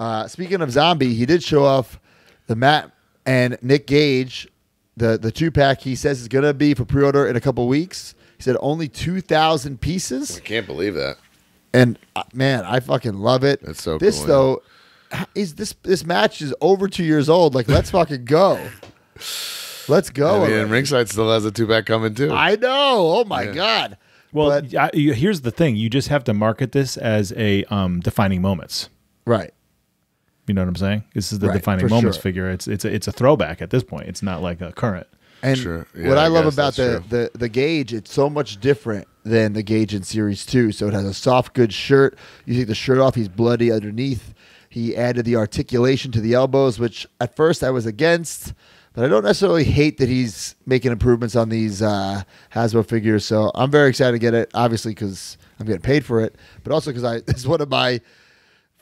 Uh, speaking of Zombie, he did show off the Matt and Nick Gage, the the two pack. He says is going to be for pre order in a couple weeks. He said only two thousand pieces. I can't believe that. And uh, man, I fucking love it. That's so. This cool, though. Is this this match is over two years old? Like, let's fucking go, let's go. I mean, and Ringside still has a two pack coming too. I know. Oh my yeah. god. Well, but, I, here's the thing: you just have to market this as a um, defining moments, right? You know what I'm saying? This is the right, defining moments sure. figure. It's it's a, it's a throwback at this point. It's not like a current. And sure. yeah, what I, I love about the, the the Gage, it's so much different than the Gage in series two. So it has a soft goods shirt. You take the shirt off, he's bloody underneath. He added the articulation to the elbows, which at first I was against, but I don't necessarily hate that he's making improvements on these uh, Hasbro figures. So I'm very excited to get it, obviously, because I'm getting paid for it, but also because I it's one of my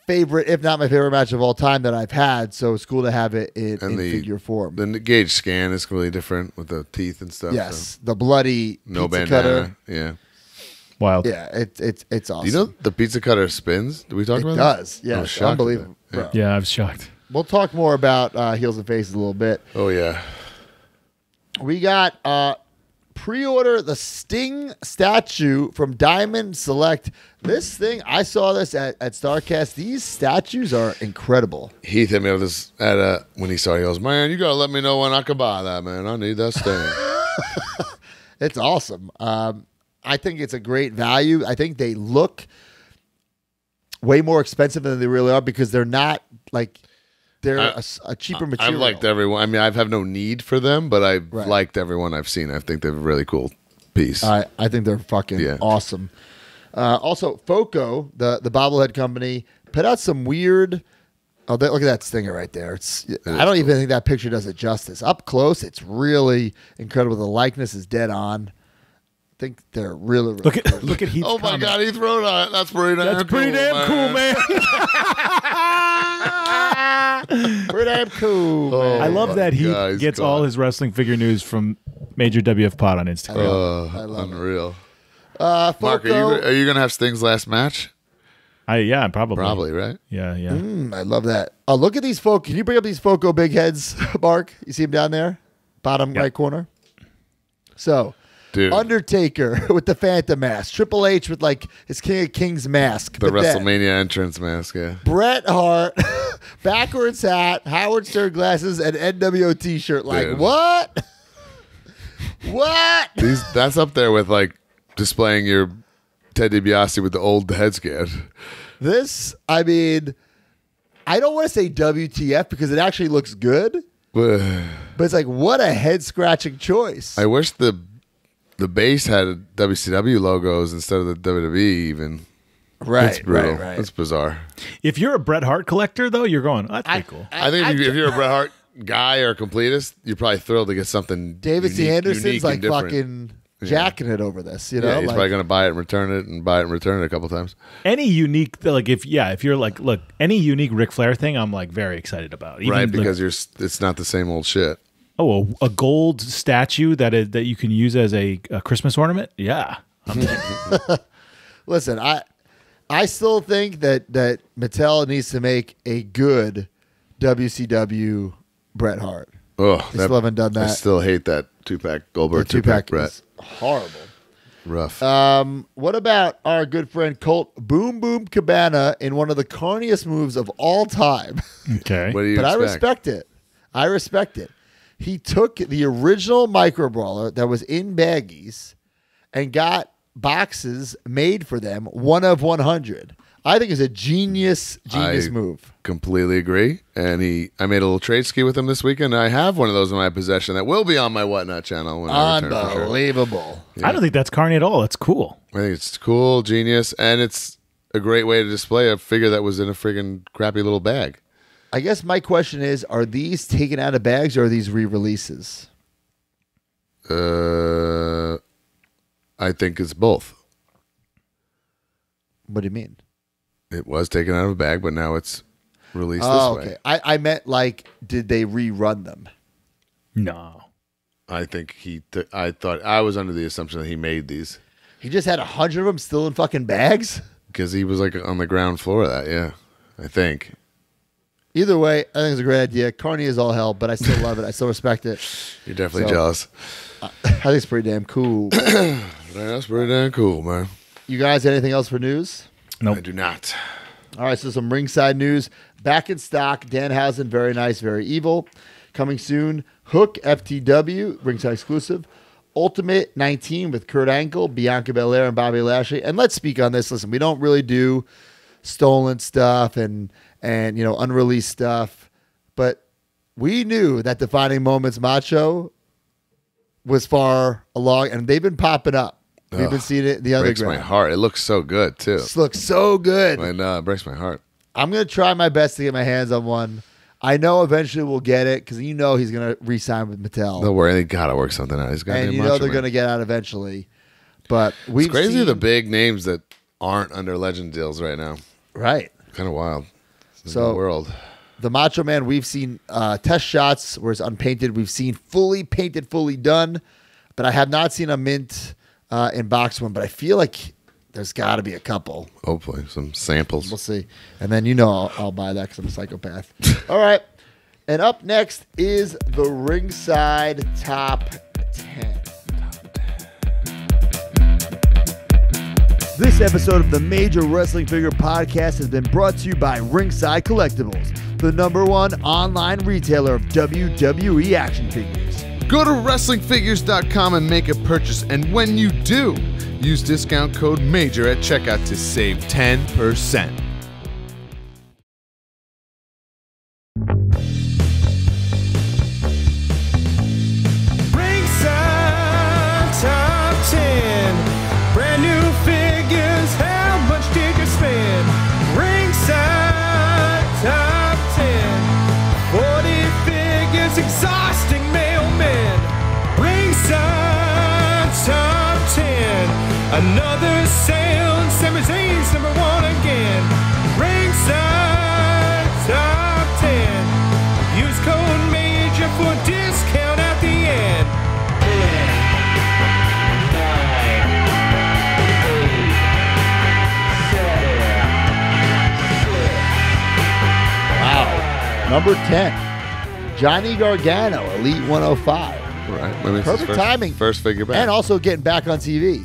favorite, if not my favorite match of all time that I've had. So it's cool to have it in, in the, figure form. The Gauge scan is really different with the teeth and stuff. Yes, so. The bloody no pizza bandana. Cutter. Yeah. Wild. Yeah, it's it's it's awesome. You know the pizza cutter spins? Did we talk it about does. that? It does. Yeah, I believe it. Yeah, I was shocked. We'll talk more about uh, heels and faces a little bit. Oh yeah. We got uh, pre-order the Sting statue from Diamond Select. This thing, I saw this at, at StarCast. These statues are incredible. Heath hit me up this at uh, when he saw it, he goes, "Man, you gotta let me know when I can buy that, man. I need that Sting." It's awesome. Um, I think it's a great value. I think they look way more expensive than they really are because they're not like they're I, a, a cheaper material. I've liked everyone. I mean, I've have no need for them, but I've right. liked everyone I've seen. I think they're a really cool piece. I I think they're fucking yeah. awesome. Uh, also, Foco, the the bobblehead company, put out some weird. Oh, that, look at that stinger right there. It's it I don't cool. even think that picture does it justice. Up close, it's really incredible. The likeness is dead on. Think they're really, really look at cool. look at Heath's oh my comment. God, Heath wrote on it. That's pretty damn cool, man. Pretty damn cool, man. I love that Heath God, gets gone. all his wrestling figure news from Major W F Pod on Instagram. Oh, I love unreal. It. Uh, Mark, are you, are you gonna have Sting's last match? I yeah, probably, probably right. Yeah, yeah. Mm, I love that. Oh, uh, look at these folk. Can you bring up these Foco big heads, Mark? You see him down there, bottom yeah. right corner. So. Dude. Undertaker with the Phantom mask, Triple H with like his King of Kings mask, the WrestleMania that. entrance mask, yeah. Bret Hart, backwards hat, Howard Stern glasses, and N W O T-shirt. Like Dude. what? What? These, that's up there with like displaying your Ted DiBiase with the old head scan. This, I mean, I don't want to say W T F because it actually looks good, but it's like what a head scratching choice. I wish the. The base had W C W logos instead of the W W E even. Right, it's brutal. Right, right. That's bizarre. If you're a Bret Hart collector, though, you're going, oh, that's pretty I, cool. I, I think I, if, you, I, if you're a Bret Hart guy or a completist, you're probably thrilled to get something David C. Anderson's like fucking jacking yeah. it over this. You know, yeah, he's like, probably going to buy it and return it and buy it and return it a couple times. Any unique, like if, yeah, if you're like, look, any unique Ric Flair thing, I'm like very excited about. Even right, because like, you're, it's not the same old shit. Oh, a, a gold statue that is, that you can use as a, a Christmas ornament? Yeah. Listen, I I still think that that Mattel needs to make a good W C W Bret Hart. Oh, I still haven't done that. I still hate that two pack Goldberg two pack Bret. Horrible. Rough. Um, what about our good friend Colt Boom Boom Cabana in one of the corniest moves of all time? Okay, what do you but expect? I respect it. I respect it. He took the original micro brawler that was in baggies and got boxes made for them, one of one hundred. I think it's a genius, genius I move. Completely agree. And he, I made a little trade ski with him this weekend. I have one of those in my possession that will be on my Whatnot channel. When Unbelievable. I, sure. yeah. I don't think that's carny at all. That's cool. I think it's cool, genius, and it's a great way to display a figure that was in a friggin' crappy little bag. I guess my question is, are these taken out of bags or are these re-releases? Uh, I think it's both. What do you mean? It was taken out of a bag, but now it's released oh, this way. Okay. I, I meant like, did they rerun them? No. I think he, th I thought, I was under the assumption that he made these. He just had a hundred of them still in fucking bags? Because he was like on the ground floor of that, yeah, I think. Either way, I think it's a great idea. Carney is all hell, but I still love it. I still respect it. You're definitely so, jealous. I, I think it's pretty damn cool. That's pretty damn cool, man. You guys, anything else for news? No, nope. I do not. All right, so some ringside news. Back in stock, Danhausen, very nice, very evil. Coming soon, Hook, F T W, ringside exclusive. Ultimate nineteen with Kurt Angle, Bianca Belair, and Bobby Lashley. And let's speak on this. Listen, we don't really do stolen stuff and... and, you know, unreleased stuff. But we knew that Defining Moments Macho was far along, and they've been popping up. We've Ugh, been seeing it in the underground. It breaks my heart. It looks so good, too. It looks so good. I know. It breaks my heart. I'm going to try my best to get my hands on one. I know eventually we'll get it because you know he's going to re-sign with Mattel. Don't worry. They got to work something out. He's got to And you know they're going to get out eventually. But we've It's crazy seen... the big names that aren't under legend deals right now. Right. Kind of wild. So, the world. The Macho Man, we've seen uh, test shots where it's unpainted. We've seen fully painted, fully done, but I have not seen a mint uh, in box one. But I feel like there's got to be a couple. Hopefully, some samples. We'll see. And then you know I'll, I'll buy that because I'm a psychopath. All right. And up next is the ringside top ten. This episode of the Major Wrestling Figure Podcast has been brought to you by Ringside Collectibles, the number one online retailer of W W E action figures. Go to wrestling figures dot com and make a purchase, and when you do, use discount code MAJOR at checkout to save ten percent. Another sale, Sami Zayn's number one again. Ringside Top ten. Use code MAJOR for a discount at the end. Wow. Number ten. Johnny Gargano, Elite one oh five. All right. Perfect this first, timing. First figure back. And also getting back on T V.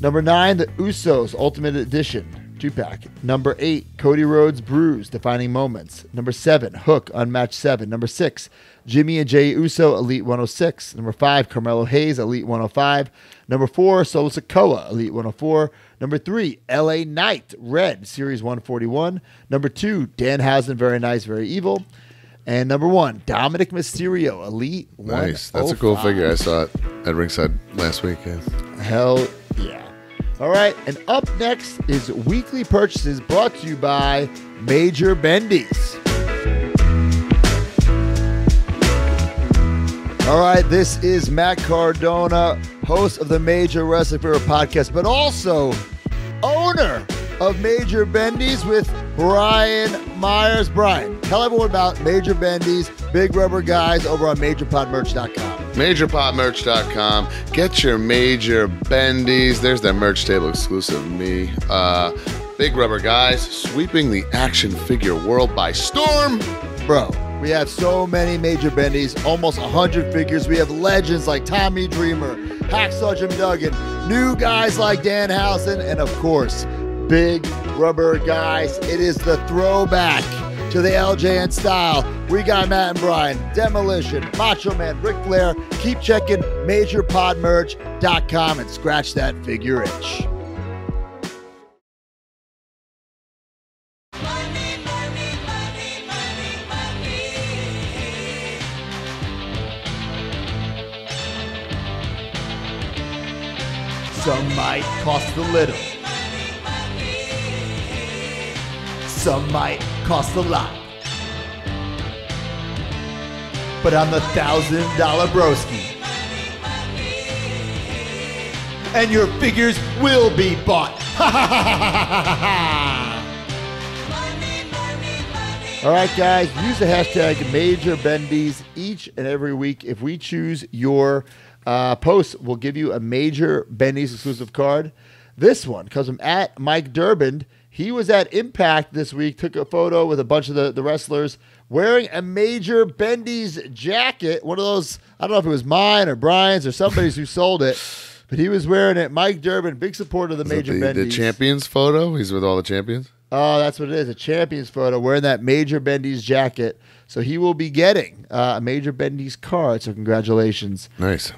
Number nine, the Usos Ultimate Edition, two-pack. Number eight, Cody Rhodes Bruise, Defining Moments. Number seven, Hook, Unmatched seven. Number six, Jimmy and Jey Uso, Elite one oh six. Number five, Carmelo Hayes, Elite one oh five. Number four, Solo Sikoa, Elite one oh four. Number three, L A Knight, Red, Series one forty-one. Number two, Danhausen, Very Nice, Very Evil. And number one, Dominic Mysterio, Elite one oh five. Nice, that's a cool figure. I saw it at ringside last week. Yeah. Hell yeah. All right, and up next is Weekly Purchases brought to you by Major Bendy's. All right, this is Matt Cardona, host of the Major Wrestling Figure Podcast, but also owner of Major Bendy's with Brian Myers. Brian, tell everyone about Major Bendy's, big rubber guys over on Major Pod Merch dot com. Major Pod Merch dot com. Get your Major Bendies. There's that merch table exclusive me. Uh, Big Rubber Guys sweeping the action figure world by storm. Bro, we have so many Major Bendies, almost one hundred figures. We have legends like Tommy Dreamer, Hacksaw Jim Duggan, new guys like Danhausen, and of course, Big Rubber Guys. It is the throwback to the L J N style. We got Matt and Brian, Demolition, Macho Man, Ric Flair. Keep checking Major Pod Merch dot com and scratch that figure itch. Money, money, money, money, money. Some might cost a little. Some might cost a lot. But I'm the thousand dollar broski. And your figures will be bought. Ha ha ha ha. All right, guys, use the hashtag MajorBendies each and every week. If we choose your uh, post, we'll give you a Major Bendies exclusive card. This one comes from at Mike Durbin. He was at Impact this week, took a photo with a bunch of the, the wrestlers wearing a Major Bendies jacket. One of those, I don't know if it was mine or Brian's or somebody's who sold it, but he was wearing it. Mike Durbin, big supporter of the Major Bendies. The champions photo? He's with all the champions? Oh, that's what it is, a champions photo wearing that Major Bendies jacket. So he will be getting uh, a Major Bendies card, so congratulations. Nice.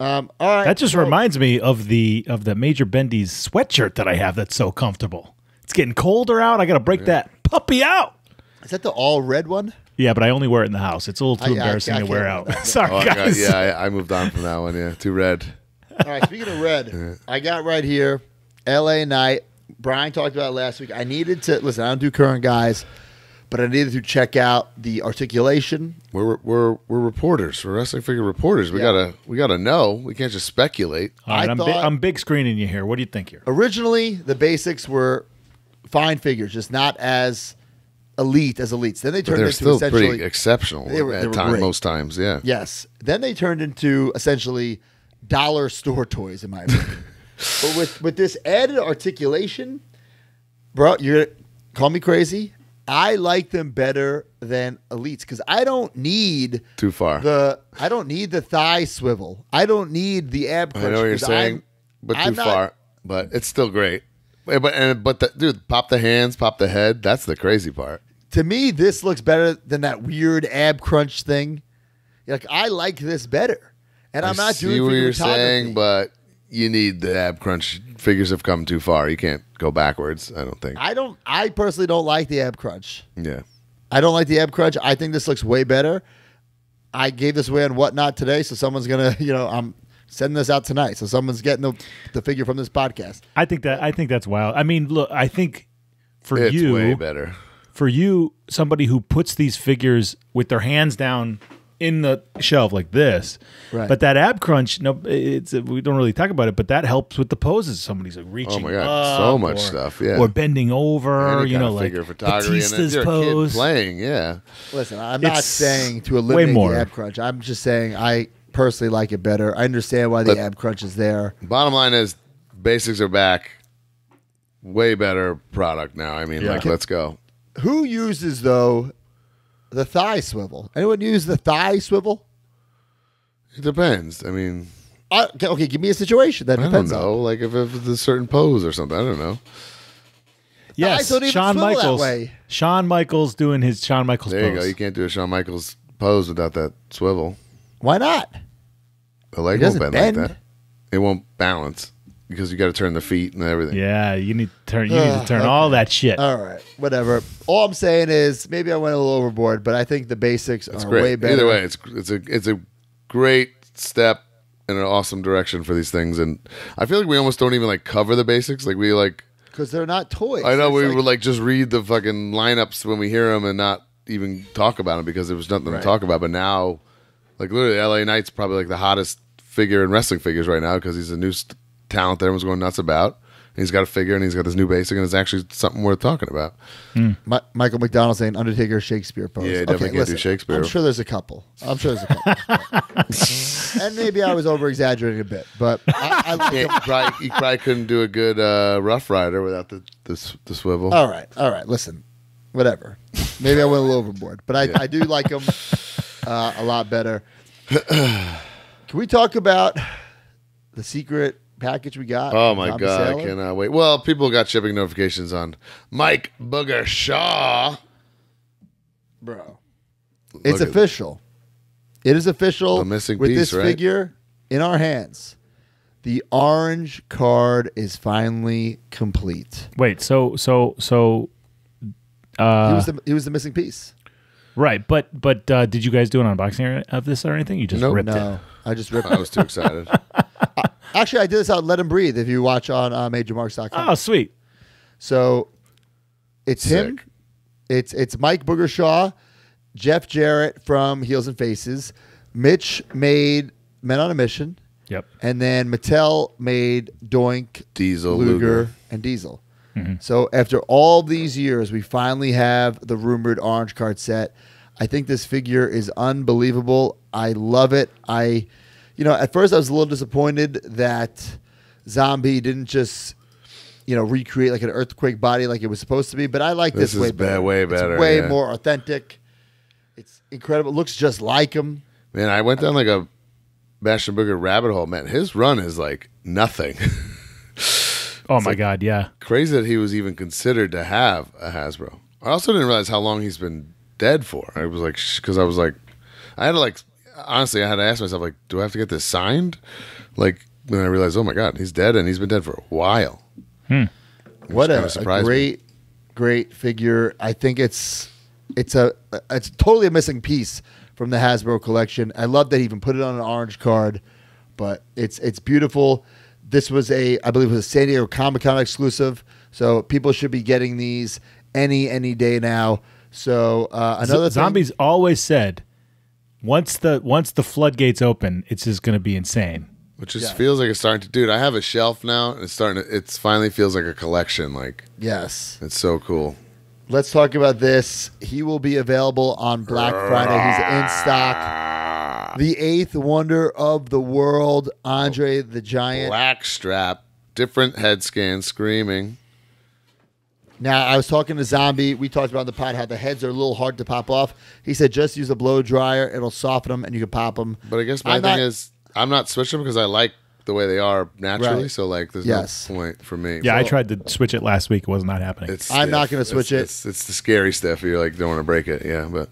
Um, all right. That just so reminds me of the of the Major Bendies sweatshirt that I have that's so comfortable. It's getting colder out. I got to break yeah. that puppy out. Is that the all-red one? Yeah, but I only wear it in the house. It's a little too I, embarrassing I, I to wear out. Sorry, oh, guys. I got, yeah, I, I moved on from that one, yeah, too red. All right, speaking of red, yeah. I got right here, L A Knight. Brian talked about it last week. I needed to listen. I don't do current guys, but I needed to check out the articulation. We're we're we're reporters. We're wrestling figure reporters. We yeah. gotta we gotta know. We can't just speculate. All right, I I'm, thought, bi I'm big screening you here. What do you think here? Originally, the basics were fine figures, just not as elite as elites. Then they turned into still essentially pretty exceptional. They were, at they were time, great. most times. Yeah. Yes. Then they turned into essentially dollar store toys, in my opinion. But with, with this added articulation, bro, you're call me crazy. I like them better than elites because I don't need too far. The I don't need the thigh swivel. I don't need the ab crunch. I know what you're saying, I'm, but I'm too not, far. But it's still great. But and but the, dude, pop the hands, pop the head. That's the crazy part. To me, this looks better than that weird ab crunch thing. Like I like this better, and I I'm not see doing what you're saying, but. You need the ab crunch. Figures have come too far. You can't go backwards, I don't think. I don't. I personally don't like the ab crunch. Yeah. I don't like the ab crunch. I think this looks way better. I gave this away on Whatnot today, so someone's going to, you know, I'm sending this out tonight, so someone's getting the, the figure from this podcast. I think that I think that's wild. I mean, look, I think for it's you. It's way better. For you, somebody who puts these figures with their hands down in the shelf like this, right. But that ab crunch, no, it's we don't really talk about it, but that helps with the poses. Somebody's like reaching, oh my god, up so much or, stuff, yeah, or bending over, any you know, like Batista's pose, kid playing, yeah. Listen, I'm it's not saying to eliminate the ab crunch. I'm just saying I personally like it better. I understand why the but ab crunch is there. Bottom line is, basics are back. Way better product now. I mean, yeah. like, Can, let's go. Who uses though? The thigh swivel. Anyone use the thigh swivel? It depends. I mean, uh, okay, give me a situation that I depends. I don't know, on. like if, if it's a certain pose or something. I don't know. Yes, don't even Shawn Michaels. That way. Shawn Michaels doing his Shawn Michaels. There pose. you go. You can't do a Shawn Michaels pose without that swivel. Why not? The leg won't bend, bend like that. It won't balance because you got to turn the feet and everything. Yeah, you need to turn. You uh, need to turn okay. all that shit. All right, whatever. All I'm saying is maybe I went a little overboard, but I think the basics it's are great. way better. Either way, it's it's a it's a great step in an awesome direction for these things, and I feel like we almost don't even like cover the basics. Like we like because they're not toys. I know it's we like, would like just read the fucking lineups when we hear them and not even talk about them because there was nothing right. to talk about. But now, like literally, L A Knight's probably like the hottest figure in wrestling figures right now because he's a new st talent that everyone's going nuts about. He's got a figure, and he's got this new basic, and it's actually something worth talking about. Mm. My, Michael McDonald saying Undertaker Shakespeare pose. Yeah, definitely okay, can't listen, do Shakespeare. I'm sure there's a couple. I'm sure there's a couple. And maybe I was over-exaggerating a bit, but I, I like yeah, you, probably, you probably couldn't do a good uh, Rough Rider without the, the, the swivel. All right, all right, listen, whatever. Maybe I went a little overboard, but I, yeah. I do like them uh, a lot better. Can we talk about the secret package we got? Oh my god, I cannot wait. Well, people got shipping notifications on Mike Booger Shaw, bro. It's official. It is official. A missing piece, right? With this figure in our hands, the orange card is finally complete. Wait, so so so uh, he was the, he was the missing piece. Right, but but uh, did you guys do an unboxing of this or anything? You just nope. ripped no, it. No, I just ripped it. I was too excited. I, actually, I did this on Let Him Breathe. If you watch on uh, Major Marks dot com. Oh, sweet. So it's Sick. him, It's it's Mike Boogershaw, Jeff Jarrett from Heels and Faces. Mitch made Men on a Mission. Yep. And then Mattel made Doink, Diesel, Luger, Luger. and Diesel. Mm-hmm. So after all these years, we finally have the rumored orange card set. I think this figure is unbelievable. I love it. I, you know, at first I was a little disappointed that Zombie didn't just, you know, recreate like an earthquake body like it was supposed to be. But I like this, this way better. Way better. It's way yeah. more authentic. It's incredible. It looks just like him. Man, I went down like a Bash and Booger rabbit hole. Man, his run is like nothing. Oh my like God, yeah. Crazy that he was even considered to have a Hasbro. I also didn't realize how long he's been dead for. I was like, because I was like, I had to like, honestly, I had to ask myself, like, do I have to get this signed? Like, when I realized, oh my God, he's dead, and he's been dead for a while. Hmm. What a, a great, me. great figure. I think it's, it's a, it's totally a missing piece from the Hasbro collection. I love that he even put it on an orange card, but it's, it's beautiful. This was a, I believe it was a San Diego Comic-Con exclusive, so people should be getting these any any day now. So uh, another Z Zombies thing, always said, once the once the floodgates open, it's just going to be insane. Which just yeah. feels like it's starting to, dude. I have a shelf now, and it's starting to. It finally feels like a collection. Like yes, it's so cool. Let's talk about this. He will be available on Black Friday. He's in stock. The eighth wonder of the world, Andre the Giant. Black strap, different head scan, screaming. Now, I was talking to Zombie. We talked about the pod how the heads are a little hard to pop off. He said just use a blow dryer. It'll soften them, and you can pop them. But I guess my I'm thing not, is I'm not switching them because I like the way they are naturally. Right. So, like, there's yes. no point for me. Yeah, so, I tried to switch it last week. It was not happening. It's I'm stiff. not going to switch it's, it. It's, it's the scary stuff. You're like, don't want to break it. Yeah, but...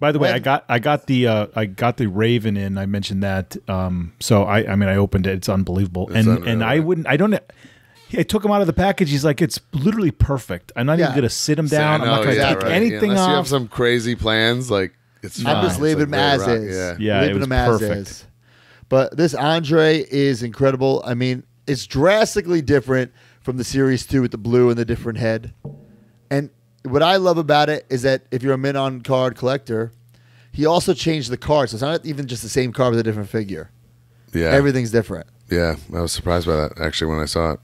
By the way, when? I got I got the uh, I got the Raven in. I mentioned that. Um, so I I mean I opened it. It's unbelievable. It's and and I wouldn't. I don't. I took him out of the package. He's like, it's literally perfect. I'm not yeah. even gonna sit him down. So, I'm no, not gonna yeah, take right. anything yeah, off. You have some crazy plans. Like it's. Fine. I'm just leaving him as is. Yeah, yeah leaving it was him perfect. As is. But this Andre is incredible. I mean, it's drastically different from the series two with the blue and the different head, and. What I love about it is that if you're a mint on card collector, he also changed the card. So it's not even just the same card with a different figure. Yeah. Everything's different. Yeah. I was surprised by that, actually, when I saw it.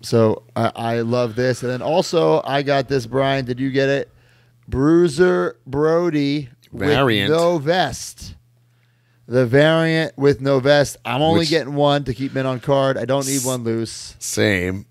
So I, I love this. And then also, I got this, Brian. Did you get it? Bruiser Brody variant. With no vest. The variant with no vest. I'm only Which, getting one to keep mint on card. I don't need one loose. Same.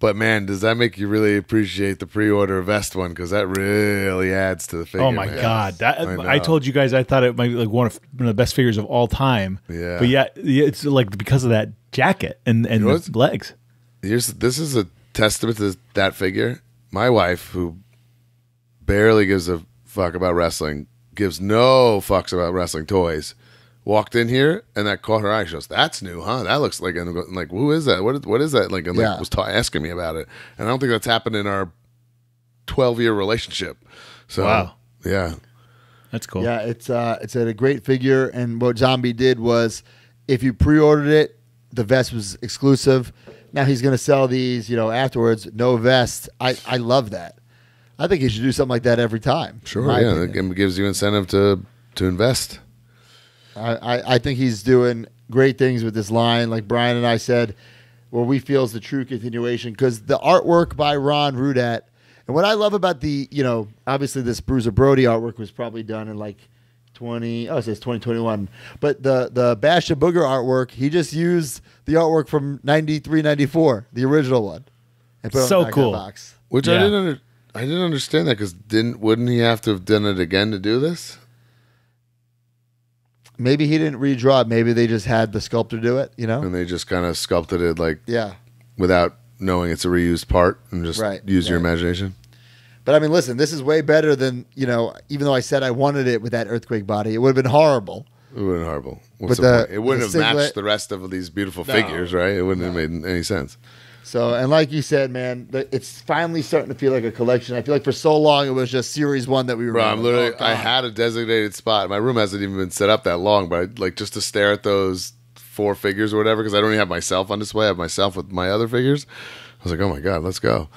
But, man, does that make you really appreciate the pre-order vest one? Because that really adds to the figure. Oh, my man. God. That, I, I told you guys I thought it might be like one of, one of the best figures of all time. Yeah. But, yeah, it's like because of that jacket and, and you know the legs. Here's, this is a testament to that figure. My wife, who barely gives a fuck about wrestling, gives no fucks about wrestling toys, walked in here and that caught her eye. She goes, "That's new, huh? That looks like." And I'm like, "Who is that? What? Is, what is that?" Like, and yeah. like was asking me about it, and I don't think that's happened in our twelve year relationship. So, wow. yeah, that's cool. Yeah, it's uh, it's a great figure. And what Zombie did was, if you pre-ordered it, the vest was exclusive. Now he's going to sell these, you know, afterwards. No vest. I I love that. I think he should do something like that every time. Sure, yeah, it gives you incentive to to invest. I, I think he's doing great things with this line. Like Brian and I said, what we feel is the true continuation because the artwork by Ron Rudat. And what I love about the, you know, obviously this Bruiser Brody artwork was probably done in like twenty, oh, it says twenty twenty-one. But the, the Bash and Booger artwork, he just used the artwork from ninety-three, ninety-four, the original one. And put so it on cool. Box. Which yeah. I, didn't under, I didn't understand that because didn't, wouldn't he have to have done it again to do this? Maybe he didn't redraw it. Maybe they just had the sculptor do it, you know? And they just kind of sculpted it like yeah, without knowing it's a reused part and just right, use right. your imagination. But, I mean, listen, this is way better than, you know, even though I said I wanted it with that earthquake body, it would have been horrible. It would have been horrible. What's the point? It wouldn't have singlet, matched the rest of these beautiful no, figures, right? It wouldn't no. have made any sense. So, and like you said, man, it's finally starting to feel like a collection. I feel like for so long it was just series one that we were. Bro, I'm literally, I had a designated spot. My room hasn't even been set up that long, but I'd like just to stare at those four figures or whatever, because I don't even have myself on display. I have myself with my other figures. I was like, oh my God, let's go.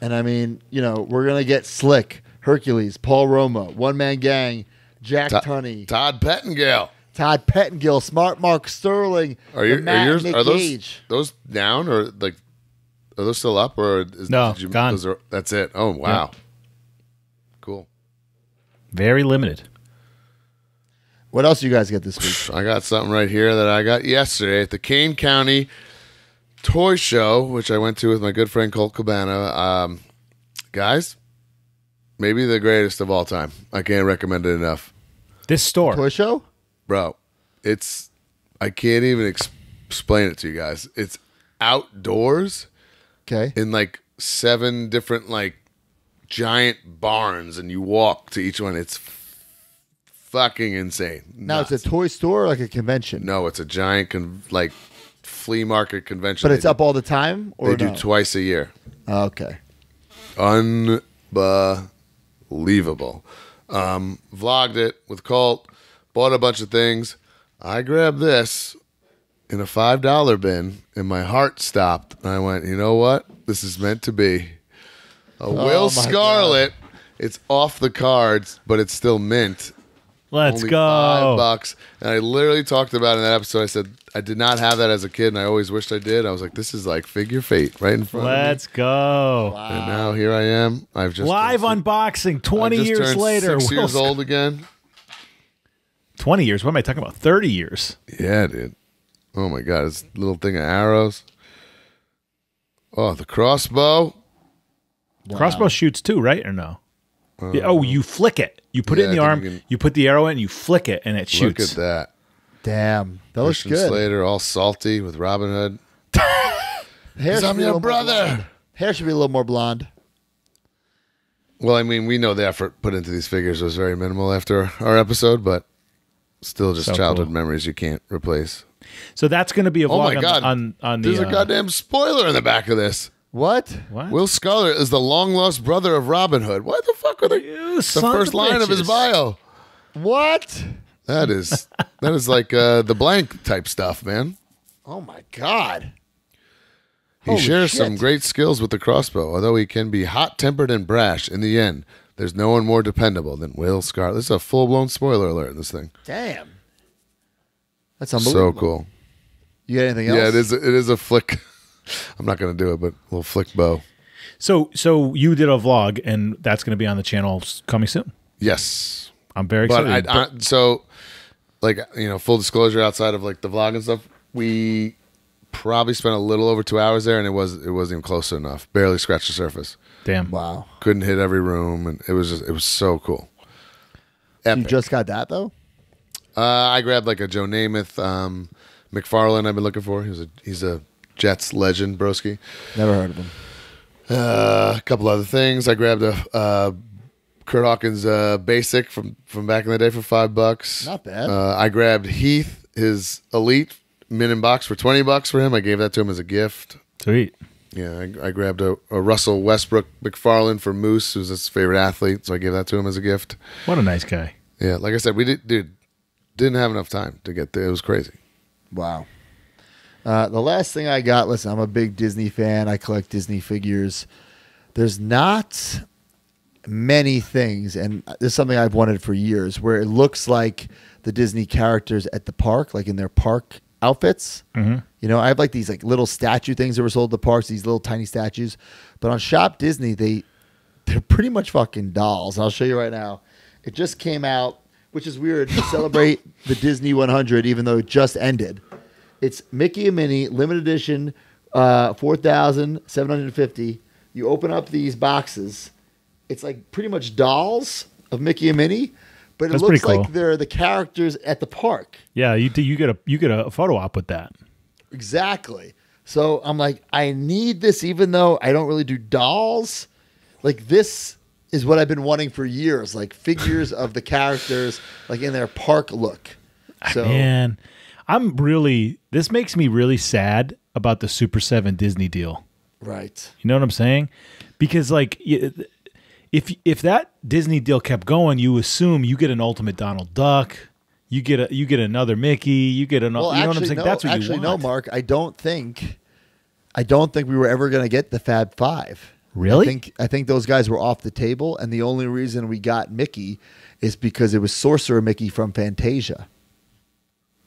And I mean, you know, we're gonna get Slick. Hercules, Paul Roma, One Man Gang, Jack T Tunney, Todd Pettengill, Todd Pettengill, Smart Mark Sterling. Are you? Matt, are, yours, Nick are those Gage. those down or like? Are those still up or is, no? Did you, gone. Those are, that's it. Oh wow, yeah. Cool. Very limited. What else you guys get this week? I got something right here that I got yesterday at the Kane County Toy Show, which I went to with my good friend Colt Cabana. Um, guys, maybe the greatest of all time. I can't recommend it enough. This store, toy show, bro. It's I can't even ex explain it to you guys. It's outdoors, okay, in like seven different like giant barns, and you walk to each one. It's fucking insane. Now nuts. It's a toy store or like a convention? No, it's a giant con like flea market convention. But it's they up do. all the time? Or they no? do twice a year. Okay. Unbelievable. Um, vlogged it with Colt. Bought a bunch of things. I grabbed this in a five dollar bin and my heart stopped. And I went, you know what? This is meant to be. A oh Will Scarlet. God. It's off the cards, but it's still mint. Let's Only go. Five bucks. And I literally talked about it in that episode. I said, I did not have that as a kid, and I always wished I did. I was like, this is like figure fate right in front Let's of me. Let's go. Wow. And now here I am. I've just live turned, unboxing twenty just years later. Six Will years old again. twenty years? What am I talking about? thirty years. Yeah, dude. Oh, my God. This little thing of arrows. Oh, the crossbow. Wow. Crossbow shoots too, right? Or no? Oh, oh, you flick it. You put yeah, it in the arm. You, can... you put the arrow in. You flick it, and it shoots. Look at that! Damn, that looks good. Christian Slater, all salty with Robin Hood. Because I'm your brother. Hair should be a little more blonde. Well, I mean, we know the effort put into these figures was very minimal after our episode, but still, just so childhood cool. memories you can't replace. So that's going to be a vlog. Oh my God! On, on, on the, there's uh, a goddamn spoiler in the back of this. What? What? Will Scarlet is the long lost brother of Robin Hood. What the fuck are they? You the first of line bitches. of his bio. What? That is that is like uh, the blank type stuff, man. Oh my God. He Holy shares shit. some great skills with the crossbow, although he can be hot tempered and brash. In the end, there's no one more dependable than Will Scarlet. This is a full blown spoiler alert in this thing. Damn. That's unbelievable. So cool. You got anything else? Yeah, it is. It is a flick. I'm not going to do it, but a little flick bow. So so you did a vlog, and that's going to be on the channel coming soon? Yes. I'm very but excited. I, I, so, like, you know, full disclosure, outside of, like, the vlog and stuff, we probably spent a little over two hours there, and it, was, it wasn't even close enough. Barely scratched the surface. Damn. Wow. Couldn't hit every room, and it was just, it was so cool. Epic. You just got that, though? Uh, I grabbed, like, a Joe Namath, um, McFarlane I've been looking for. He was a, he's a... Jets legend, broski. Never heard of him. Uh, a couple other things. I grabbed a uh, Curt Hawkins uh, basic from, from back in the day for five bucks. Not bad. Uh, I grabbed Heath, his elite min in box for twenty bucks for him. I gave that to him as a gift. Sweet. Yeah, I, I grabbed a, a Russell Westbrook McFarlane for Moose, who's his favorite athlete. So I gave that to him as a gift. What a nice guy. Yeah, like I said, we did, dude, didn't have enough time to get there. It was crazy. Wow. Uh, the last thing I got, listen, I'm a big Disney fan. I collect Disney figures. There's not many things, and this is something I've wanted for years, where it looks like the Disney characters at the park, like in their park outfits. Mm-hmm. You know, I have like these like little statue things that were sold at the parks, these little tiny statues. But on Shop Disney, they, they're pretty much fucking dolls. I'll show you right now. It just came out, which is weird, to celebrate the Disney one hundred, even though it just ended. It's Mickey and Minnie, limited edition, uh, four thousand seven hundred fifty. You open up these boxes. It's like pretty much dolls of Mickey and Minnie, but it That's looks cool. like they're the characters at the park. Yeah, you, you, get a, you get a photo op with that. Exactly. So I'm like, I need this even though I don't really do dolls. Like this is what I've been wanting for years, like figures of the characters like in their park look. So, man. I'm really, this makes me really sad about the Super seven Disney deal. Right. You know what I'm saying? Because like, if if that Disney deal kept going, you assume you get an ultimate Donald Duck, you get a, you get another Mickey, you get an, well, you know actually, what I'm saying? No, That's what actually, you want. Actually, no, Mark, I don't think, I don't think we were ever going to get the Fab Five. Really? I think, I think those guys were off the table, and the only reason we got Mickey is because it was Sorcerer Mickey from Fantasia.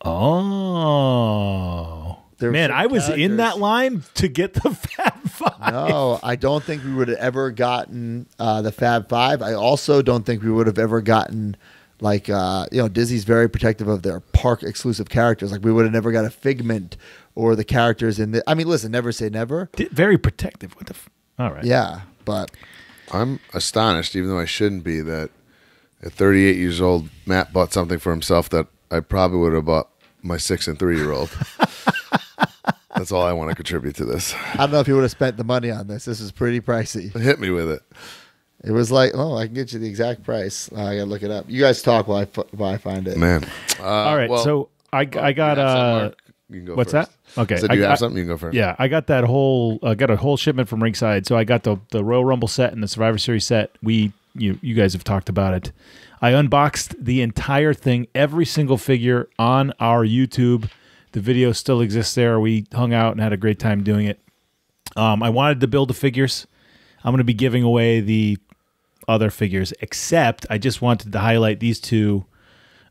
Oh. There Man, I was characters. in that line to get the Fab Five. No, I don't think we would have ever gotten uh, the Fab Five. I also don't think we would have ever gotten, like, uh, you know, Disney's very protective of their park-exclusive characters. Like, we would have never got a Figment or the characters in the... I mean, listen, never say never. D very protective with the... F All right. Yeah, but... I'm astonished, even though I shouldn't be, that at thirty-eight years old, Matt bought something for himself that I probably would have bought my six and three-year-old. That's all I want to contribute to this. I don't know if you would have spent the money on this. This is pretty pricey. Hit me with it. It was like, oh, I can get you the exact price. Uh, I got to look it up. You guys talk while I, while I find it. Man. Uh, all right, well, so I, I got... Uh, you can go What's first. that? Okay. So do you I, have something? You can go first. Yeah, I got that whole, uh, got a whole shipment from Ringside. So I got the the Royal Rumble set and the Survivor Series set. We, you, you guys have talked about it. I unboxed the entire thing, every single figure on our YouTube. The video still exists there. We hung out and had a great time doing it. Um, I wanted to build the figures. I'm going to be giving away the other figures, except I just wanted to highlight these two.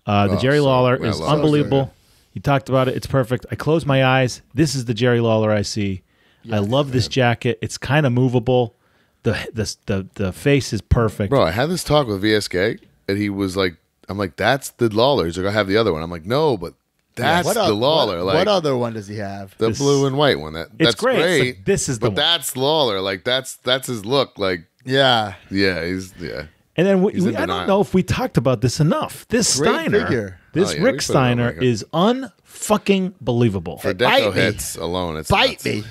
Uh, the oh, Jerry Lawler so, is yeah, unbelievable. Lawler, yeah. You talked about it. It's perfect. I close my eyes. This is the Jerry Lawler I see. Yeah, I love man. this jacket. It's kind of movable. The, the the the face is perfect. Bro, I had this talk with V S K, and he was like, I'm like, that's the Lawler. He's like, I have the other one. I'm like, no, but that's yeah, what the Lawler. What, like, what other one does he have? The this, blue and white one. That, that's it's great. great. It's like, this is but the But that's Lawler. Like, that's that's his look. Like, yeah. Yeah, he's, yeah. And then we, we, I don't know if we talked about this enough. This Great Steiner, figure. this oh, yeah, Rick Steiner is un-fucking believable. For Deco hits alone, it's bite nuts. me.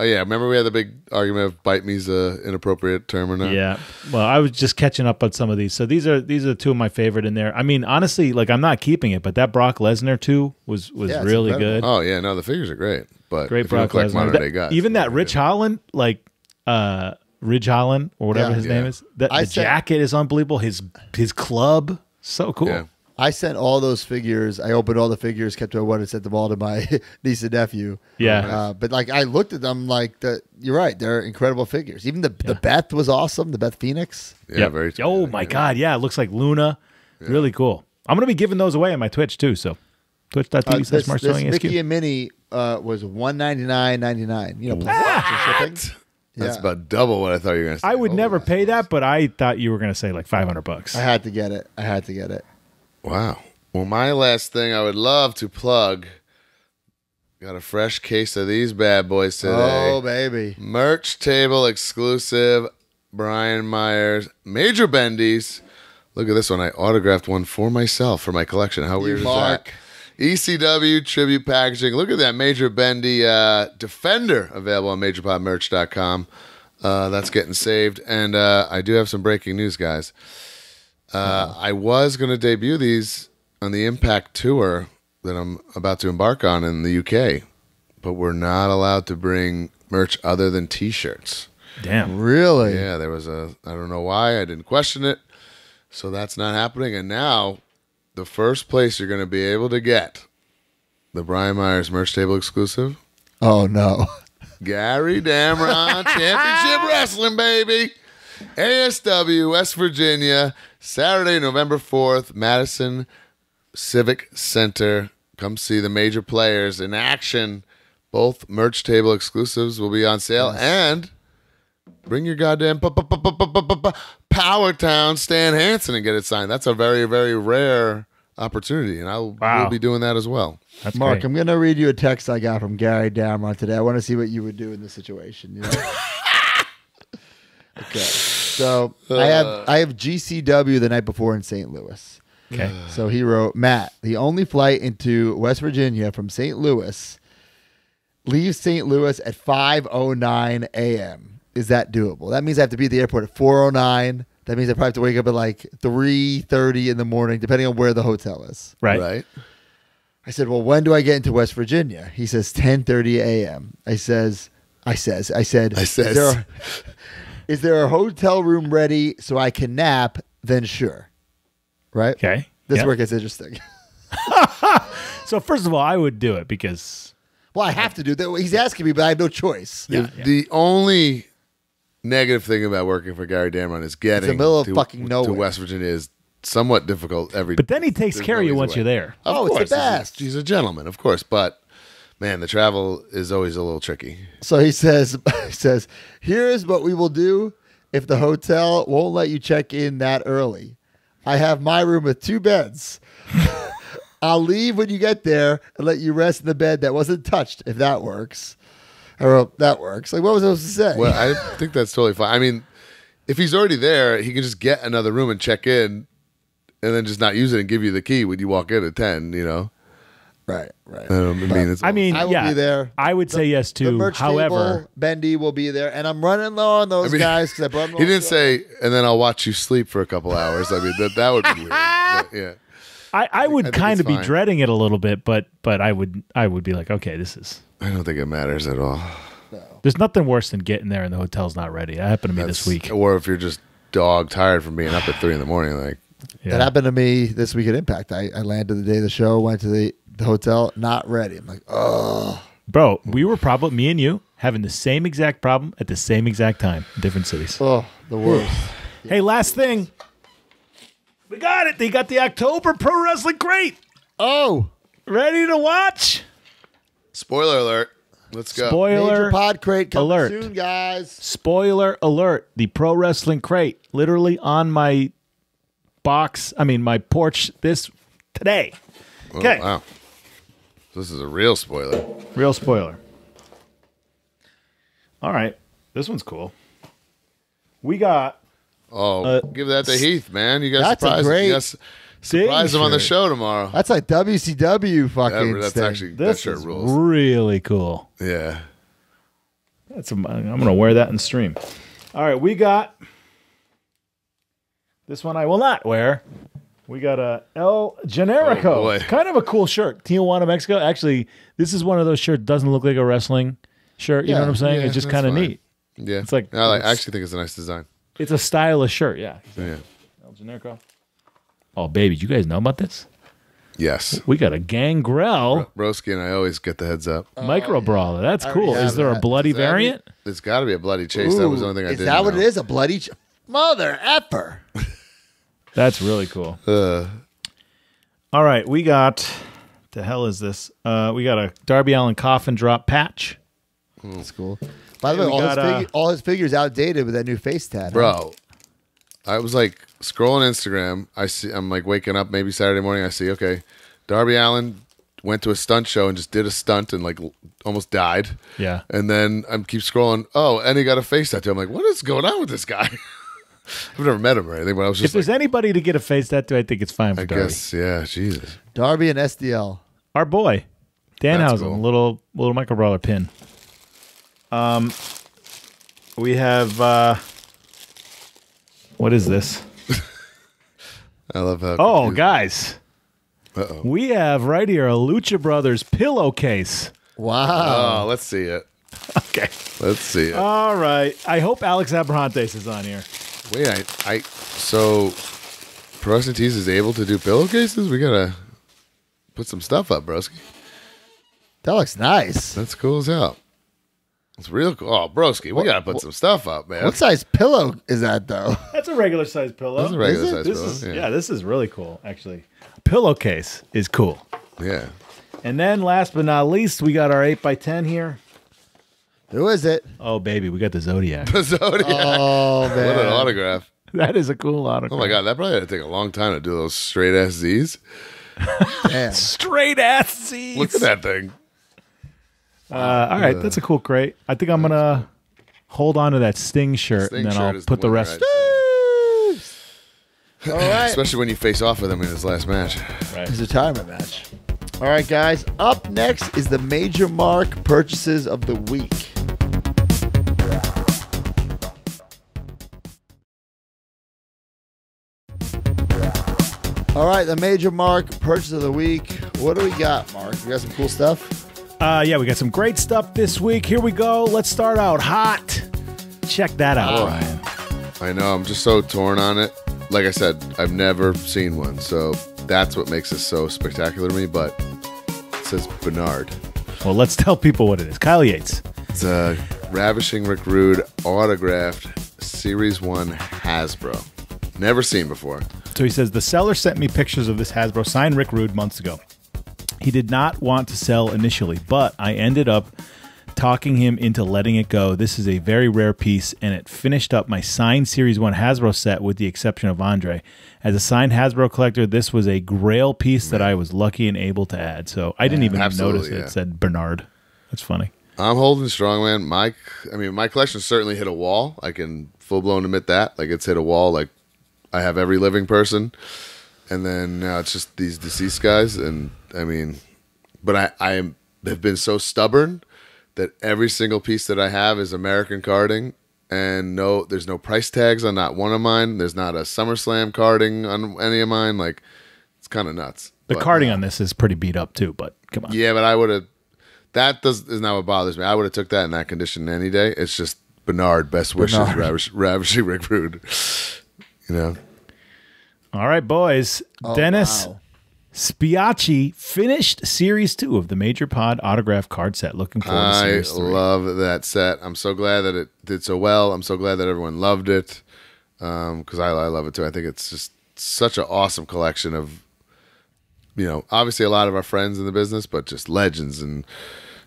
Oh yeah, remember we had the big argument of bite me's a inappropriate term or not? Yeah. Well, I was just catching up on some of these. So these are these are two of my favorite in there. I mean, honestly, like I'm not keeping it, but that Brock Lesnar too was was yeah, really good. Oh yeah, no, the figures are great. But great Brock Lesnar. That, guys, even that Rich good. Holland, like. uh Ridge Holland or whatever yeah, his yeah. name is. The, the said, jacket is unbelievable. His his club, so cool. Yeah. I sent all those figures. I opened all the figures, kept to one, and sent them all to my niece and nephew. Yeah, uh, but like I looked at them, like the, you're right. They're incredible figures. Even the yeah. the Beth was awesome. The Beth Phoenix. Yeah, yep. very. Oh my yeah. god, yeah. It looks like Luna. Yeah. Really cool. I'm gonna be giving those away on my Twitch too. So Twitch dot T V slash Mark Sterling S Q. Uh, this, this Mickey and Minnie uh, was one ninety-nine ninety-nine. You know, plus ah! shipping. That's yeah. about double what I thought you were going to say. I would oh, never pay nice. that, but I thought you were going to say like five hundred bucks. I had to get it. I had to get it. Wow. Well, my last thing I would love to plug. Got a fresh case of these bad boys today. Oh, baby. Merch table exclusive. Brian Myers. Major Bendy's. Look at this one. I autographed one for myself for my collection. How weird Mark. is that? E C W tribute packaging. Look at that Major Bendy uh, Defender available on Major Pod Merch dot com. Uh, that's getting saved. And uh, I do have some breaking news, guys. Uh, I was going to debut these on the Impact tour that I'm about to embark on in the U K, but we're not allowed to bring merch other than T-shirts. Damn. Really? Yeah, there was a... I don't know why. I didn't question it. So that's not happening. And now... the first place you're going to be able to get the Brian Myers merch table exclusive. Oh, no. Gary Damron, Championship Wrestling, baby. A S W, West Virginia, Saturday, November fourth, Madison Civic Center. Come see the major players in action. Both merch table exclusives will be on sale. Nice. And bring your goddamn Power Town Stan Hansen and get it signed. That's a very, very rare opportunity, and I will wow. we'll be doing that as well. That's Mark, great. I'm going to read you a text I got from Gary Damron today. I want to see what you would do in this situation. You know? Okay, so uh, I have I have G C W the night before in Saint Louis. Okay, so he wrote, Matt, the only flight into West Virginia from Saint Louis leaves Saint Louis at five oh nine A M Is that doable? That means I have to be at the airport at four oh nine. That means I probably have to wake up at like three thirty in the morning, depending on where the hotel is. Right. Right. I said, well, when do I get into West Virginia? He says, ten thirty A M I says, I says, I said, I says. Is, there a, is there a hotel room ready so I can nap? Then sure. Right. Okay. This yep. work is interesting. So first of all, I would do it because... well, I have to do that. He's asking me, but I have no choice. Yeah, yeah. The only... negative thing about working for Gary Damron is getting it's the middle of to, fucking nowhere. to West Virginia is somewhat difficult every day. But then he takes care of you once away. you're there. Of oh, course. It's the best. He's a, he's a gentleman, of course. But man, the travel is always a little tricky. So he says, he says, here is what we will do if the hotel won't let you check in that early. I have my room with two beds. I'll leave when you get there and let you rest in the bed that wasn't touched, if that works. I wrote, that works. Like, what was I supposed to say? Well, I think that's totally fine. I mean, if he's already there, he can just get another room and check in and then just not use it and give you the key when you walk in at ten, you know? Right, right. Um, I mean, it's I mean, I will yeah, be there. I would the, say yes to. The merch However, table, Bendy will be there, and I'm running low on those I mean, guys because I brought. Them he didn't say, and then I'll watch you sleep for a couple hours. I mean, that that would be weird. But, yeah, I, I would I kind of be fine. dreading it a little bit, but but I would I would be like, okay, this is. I don't think it matters at all. No. There's nothing worse than getting there and the hotel's not ready. That happened to me That's, this week. Or if you're just dog tired from being up at three in the morning, like yeah. that happened to me this week at Impact. I, I landed the day of the show, went to the. The hotel not ready. I'm like, oh, bro, we were probably me and you having the same exact problem at the same exact time, different cities. Oh, the worst. Hey, last thing, we got it. They got the October Pro Wrestling Crate. Oh, ready to watch? Spoiler alert. Let's go. Spoiler Major pod crate coming alert. Soon, guys. Spoiler alert. The Pro Wrestling Crate, literally on my box. I mean, my porch. This today. Okay. Oh, wow. This is a real spoiler. Real spoiler. All right. This one's cool. We got... Oh, uh, give that to Heath, man. You got to surprise, surprise him on the show tomorrow. That's like W C W fucking yeah, That's thing. actually... This that shirt is rules. really cool. Yeah. That's. A, I'm going to wear that in stream. All right. We got... This one I will not wear. We got a El Generico. Oh, kind of a cool shirt. Tijuana, Mexico. Actually, this is one of those shirts doesn't look like a wrestling shirt. You yeah, know what I'm saying? Yeah, it's just kind of neat. Yeah. It's like, no, it's, I actually think it's a nice design. It's a stylish shirt, yeah. Exactly. yeah. El Generico. Oh, baby, do you guys know about this? Yes. We got a Gangrel. Bro Broski and I always get the heads up. Oh, Micro Brawler. That's cool. Is there that. a bloody variant? Be, it's got to be a bloody chase. Ooh, that was the only thing I didn't know. Is that what it is? A bloody chase? Mother effer. That's really cool. Uh, All right, we got... The hell is this? Uh, we got a Darby Allin coffin drop patch. That's cool. By the way, all, got, his figure, uh, all his figures outdated with that new face tat. Bro, huh? I was like scrolling Instagram. I see, I'm like waking up maybe Saturday morning. I see, okay, Darby Allin went to a stunt show and just did a stunt and like almost died. Yeah. And then I keep scrolling. Oh, and he got a face tattoo. I'm like, what is going on with this guy? I've never met him or anything, but I was just. If like, there's anybody to get a face tattoo, I think it's fine for I Darby. I guess, yeah, Jesus. Darby and S D L. Our boy, Danhausen, cool. little little micro brawler pin. Um, we have uh, what is this? I love how. Oh, guys, uh oh, we have right here a Lucha Brothers pillowcase. Wow, oh, let's see it. Okay, let's see it. All right, I hope Alex Abrahantes is on here. Wait, I, I so Pro Wrestling Tees is able to do pillowcases? We gotta put some stuff up, broski. That looks nice. That's cool as hell. It's real cool. Oh, broski, we gotta put what, some stuff up, man. What size pillow is that, though? That's a regular size pillow. That's a regular size this pillow. Is, yeah. yeah, this is really cool, actually. Pillowcase is cool. Yeah. And then last but not least, we got our eight by ten here. Who is it? Oh, baby, we got the Zodiac. The Zodiac. Oh, man. What an autograph. That is a cool autograph. Oh, my God. That probably had to take a long time to do those straight-ass Zs. Straight-ass Zs. Look at that thing. Uh, all right. That's a cool crate. I think I'm going to hold on to that Sting shirt, Sting and then I'll put the, the rest. All right. Especially when you face off with him in his last match. Right. His retirement match. All right, guys. Up next is the Major Mark Purchases of the Week. All right, the Major Mark Purchase of the Week. What do we got, Mark? We got some cool stuff? Uh, yeah, we got some great stuff this week. Here we go. Let's start out hot. Check that out, oh, Ryan. I know. I'm just so torn on it. Like I said, I've never seen one, so that's what makes it so spectacular to me, but it says Bernard. Well, let's tell people what it is. Kyle Yates. It's a Ravishing Rick Rude autographed Series one Hasbro. Never seen before. So he says, the seller sent me pictures of this Hasbro signed Rick Rude months ago. He did not want to sell initially, but I ended up talking him into letting it go. This is a very rare piece, and it finished up my signed Series one Hasbro set with the exception of Andre. As a signed Hasbro collector, this was a grail piece that I was lucky and able to add. So I didn't even notice it. It said Bernard. That's funny. I'm holding strong, man. My, I mean, my collection certainly hit a wall. I can full-blown admit that. Like, it's hit a wall. Like, I have every living person. And then now it's just these deceased guys. And, I mean, but I, I have been so stubborn that every single piece that I have is American carding, and no, there's no price tags on not one of mine. There's not a SummerSlam carding on any of mine. Like, it's kind of nuts. The but, carding uh, on this is pretty beat up too, but come on. Yeah, but I would have, that does, is not what bothers me. I would have took that in that condition any day. It's just Bernard, best wishes, Bernard. Ravish, ravishing Rick Rude. You know? All right, boys. Oh, Dennis. Wow. Spiacci finished Series two of the Major Pod autograph card set. Looking forward to Series three. I love that set. I'm so glad that it did so well. I'm so glad that everyone loved it because um, I, I love it too. I think it's just such an awesome collection of, you know, obviously a lot of our friends in the business, but just legends and,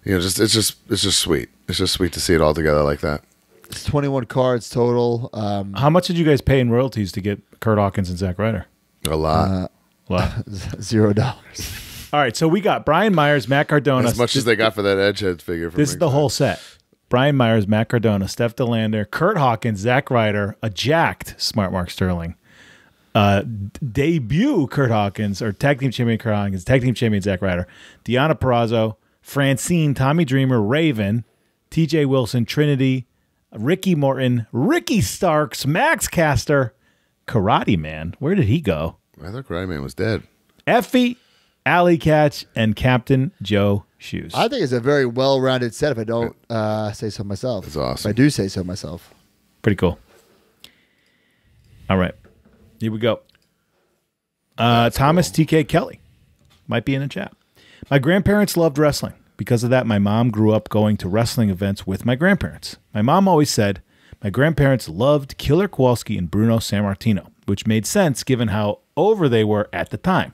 you know, just it's just it's just sweet. It's just sweet to see it all together like that. It's twenty-one cards total. Um, How much did you guys pay in royalties to get Curt Hawkins and Zack Ryder? A lot. Uh, Wow. Zero dollars. All right, so we got Brian Myers, Matt Cardona. As much this, as they got for that Edgehead figure. From this is the whole set. Brian Myers, Matt Cardona, Steph DeLander, Curt Hawkins, Zack Ryder, a jacked Smart Mark Sterling, uh, debut Curt Hawkins, or tag team champion Curt Hawkins, tag team champion Zack Ryder, Deonna Purrazzo, Francine, Tommy Dreamer, Raven, T J Wilson, Trinity, Ricky Morton, Ricky Starks, Max Caster, Karate Man. Where did he go? I thought Karate Man was dead. Effie, Alley Catch, and Captain Joe Shoes. I think it's a very well-rounded set if I don't uh, say so myself. That's awesome. If I do say so myself. Pretty cool. All right. Here we go. Uh, Thomas cool. T K Kelly might be in the chat. My grandparents loved wrestling. Because of that, my mom grew up going to wrestling events with my grandparents. My mom always said, my grandparents loved Killer Kowalski and Bruno San Martino, which made sense given how over they were at the time.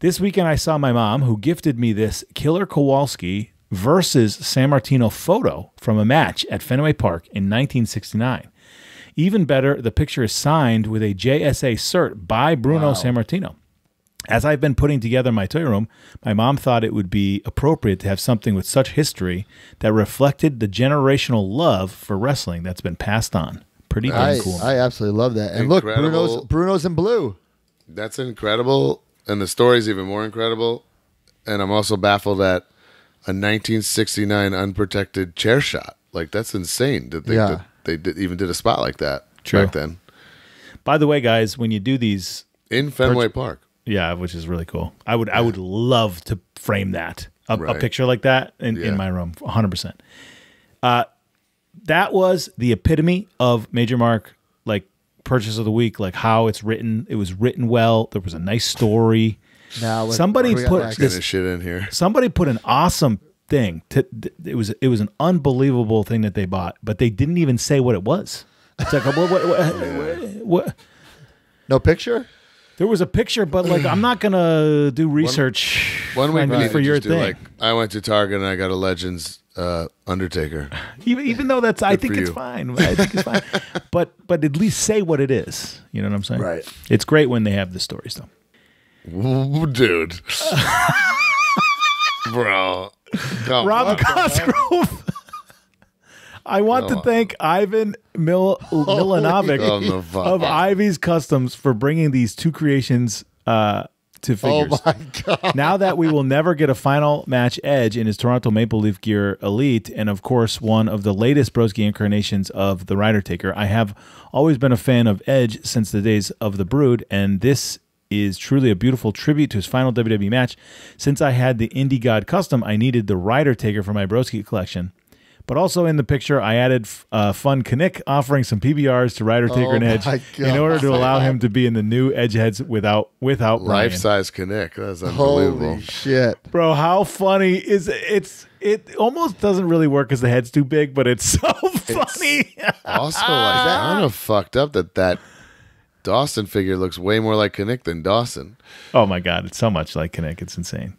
This weekend I saw my mom, who gifted me this Killer Kowalski versus San Martino photo from a match at Fenway Park in nineteen sixty-nine. Even better, the picture is signed with a J S A cert by Bruno wow. San Martino. As I've been putting together my toy room, my mom thought it would be appropriate to have something with such history that reflected the generational love for wrestling that's been passed on. Pretty nice. Cool. I absolutely love that. And incredible. Look, Bruno's, Bruno's in blue. That's incredible, and the story's even more incredible. And I'm also baffled at a nineteen sixty-nine unprotected chair shot. Like, that's insane that they, yeah. that they did, even did a spot like that True. back then. By the way, guys, when you do these in Fenway Park, yeah, which is really cool. I would yeah. I would love to frame that a, right. a picture like that in, yeah. in my room, one hundred percent. Uh, that was the epitome of Major Mark, like. Purchase of the week, like how it's written. It was written well. There was a nice story. Now somebody put this shit in here. Somebody put an awesome thing. To, th it was it was an unbelievable thing that they bought, but they didn't even say what it was. It's like what, what, what, what, what? No picture. There was a picture, but like I'm not gonna do research. One, one week for your thing. Like, I went to Target and I got a Legends. Uh, Undertaker. Even, even though that's, Good I think it's fine. I think it's fine. But but at least say what it is. You know what I'm saying? Right. It's great when they have the stories, though. Ooh, dude. Bro. Come Rob Cosgrove. I want Come to thank on. Ivan Mil Milanovic oh, of Ivy's Customs for bringing these two creations uh to figures. Oh my God. Now that we will never get a final match Edge in his Toronto Maple Leaf gear elite, and of course one of the latest Broski incarnations of the Ryder Taker, I have always been a fan of Edge since the days of the Brood, and this is truly a beautiful tribute to his final W W E match. Since I had the Indie God custom, I needed the Ryder Taker for my Broski collection. But also in the picture, I added uh, fun Knick offering some P B Rs to Ryder Taker oh and Edge God. in order to allow him to be in the new Edgeheads without without life-size Knick. That's unbelievable. Holy shit, bro! How funny is it? It's It almost doesn't really work because the head's too big, but it's so funny. It's also, like, kind of fucked up that that Dawson figure looks way more like Knick than Dawson. Oh my god, it's so much like Knick. It's insane.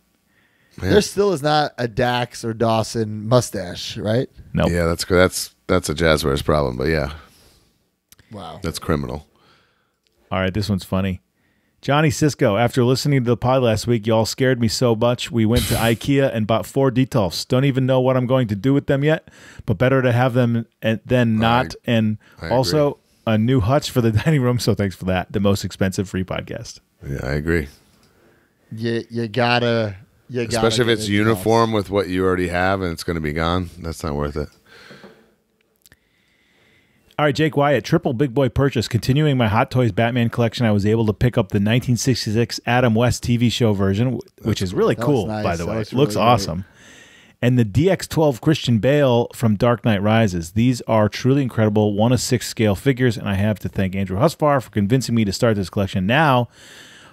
Man. There still is not a Dax or Dawson mustache, right? No. Nope. Yeah, that's that's that's a Jazzwares problem, but yeah. Wow, that's criminal. All right, this one's funny. Johnny Cisco, after listening to the pod last week, y'all scared me so much. We went to IKEA and bought four Detolfs. Don't even know what I'm going to do with them yet, but better to have them than not. I, and I also agree. A new hutch for the dining room, so thanks for that. The most expensive free podcast. Yeah, I agree. You, you gotta... You gotta Especially if it's it uniform with what you already have and it's going to be gone. That's not worth it. All right, Jake Wyatt, triple big boy purchase. Continuing my Hot Toys Batman collection, I was able to pick up the nineteen sixty-six Adam West T V show version, which That's is really cool, cool nice. by the way. It looks really awesome. Great. And the D X twelve Christian Bale from Dark Knight Rises. These are truly incredible one of six scale figures, and I have to thank Andrew Husfar for convincing me to start this collection now.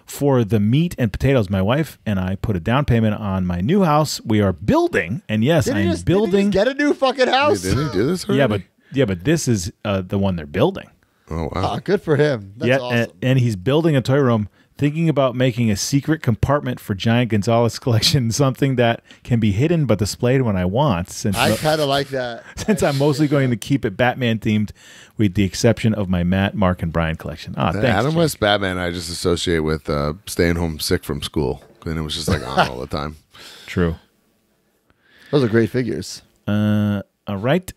For the meat and potatoes, my wife and I put a down payment on my new house. We are building, and yes, did I am just, building. Did get a new fucking house? Did he do this already? Yeah, but... Yeah, but this is uh, the one they're building. Oh, wow. Oh, good for him. That's yeah, awesome. And, and he's building a toy room, thinking about making a secret compartment for Giant Gonzalez collection, something that can be hidden but displayed when I want. Since I kind of like that. Since I I'm mostly going to keep it Batman-themed with the exception of my Matt, Mark, and Brian collection. Ah, thanks, Adam Jake. West Batman I just associate with uh, staying home sick from school, and it was just like on all the time. True. Those are great figures. Uh, all right.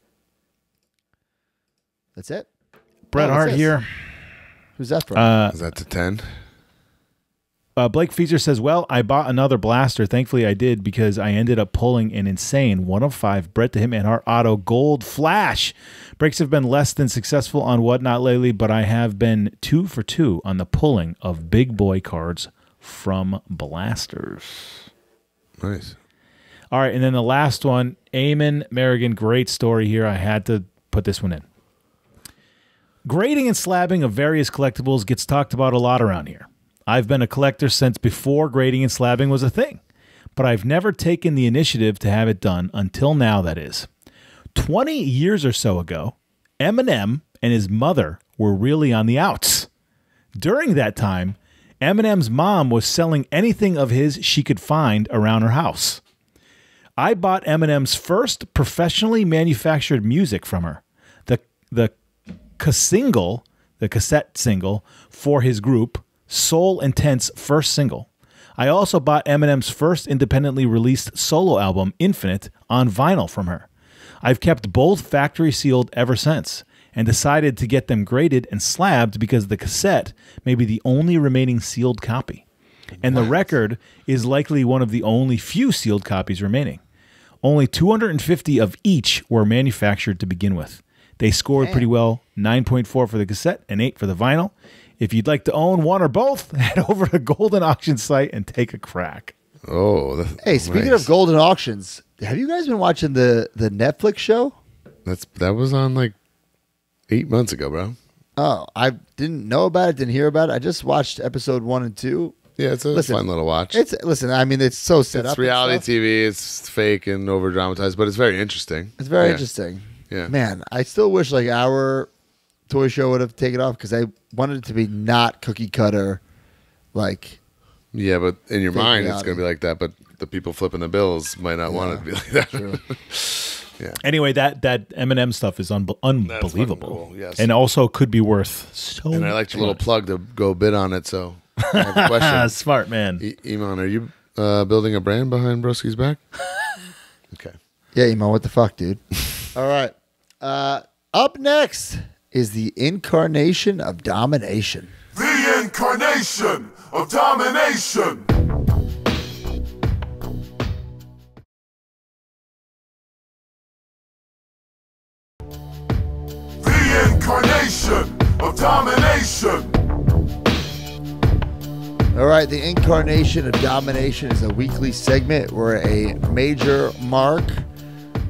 That's it. Bret Hart here. Who's that from? Uh, Is that the ten? Uh, Blake Feature says, well, I bought another blaster. Thankfully, I did because I ended up pulling an insane one of five Bret the Hitman Hart Auto Gold Flash. Breaks have been less than successful on Whatnot lately, but I have been two for two on the pulling of big boy cards from blasters. Nice. All right, and then the last one, Eamon Merrigan. Great story here. I had to put this one in. Grading and slabbing of various collectibles gets talked about a lot around here. I've been a collector since before grading and slabbing was a thing, but I've never taken the initiative to have it done until now, that is. twenty years or so ago, Eminem and his mother were really on the outs. During that time, Eminem's mom was selling anything of his she could find around her house. I bought Eminem's first professionally manufactured music from her. The, the single, the cassette single for his group, Soul Intent's first single. I also bought Eminem's first independently released solo album, Infinite, on vinyl from her. I've kept both factory sealed ever since and decided to get them graded and slabbed because the cassette may be the only remaining sealed copy. And the record is likely one of the only few sealed copies remaining. Only two hundred fifty of each were manufactured to begin with. They scored Damn. pretty well, nine point four for the cassette and eight for the vinyl. If you'd like to own one or both, head over to Golden Auction site and take a crack. Oh, hey, speaking nice. of Golden Auctions, have you guys been watching the the Netflix show? That's that was on like eight months ago, bro. Oh, I didn't know about it, didn't hear about it. I just watched episode one and two. Yeah, it's a listen, fun little watch. It's listen, I mean, it's so set it's up. It's reality T V. It's fake and over dramatized, but it's very interesting. It's very yeah. interesting. Yeah. Man, I still wish like our toy show would have taken off because I wanted it to be not cookie cutter, like. Yeah, but in your mind it's gonna be like that. But the people flipping the bills might not yeah, want it to be like that. True. yeah. Anyway, that that Eminem stuff is un unbelievable, cool. yes. and also could be worth so. And I liked your little plug to go bid on it. So, I have a question. Smart man, e Iman, are you uh, building a brand behind Broski's back? Okay. Yeah, Iman, what the fuck, dude? All right. Uh, up next is the incarnation of domination. The incarnation of domination. The incarnation of domination. All right. The incarnation of domination is a weekly segment where a major mark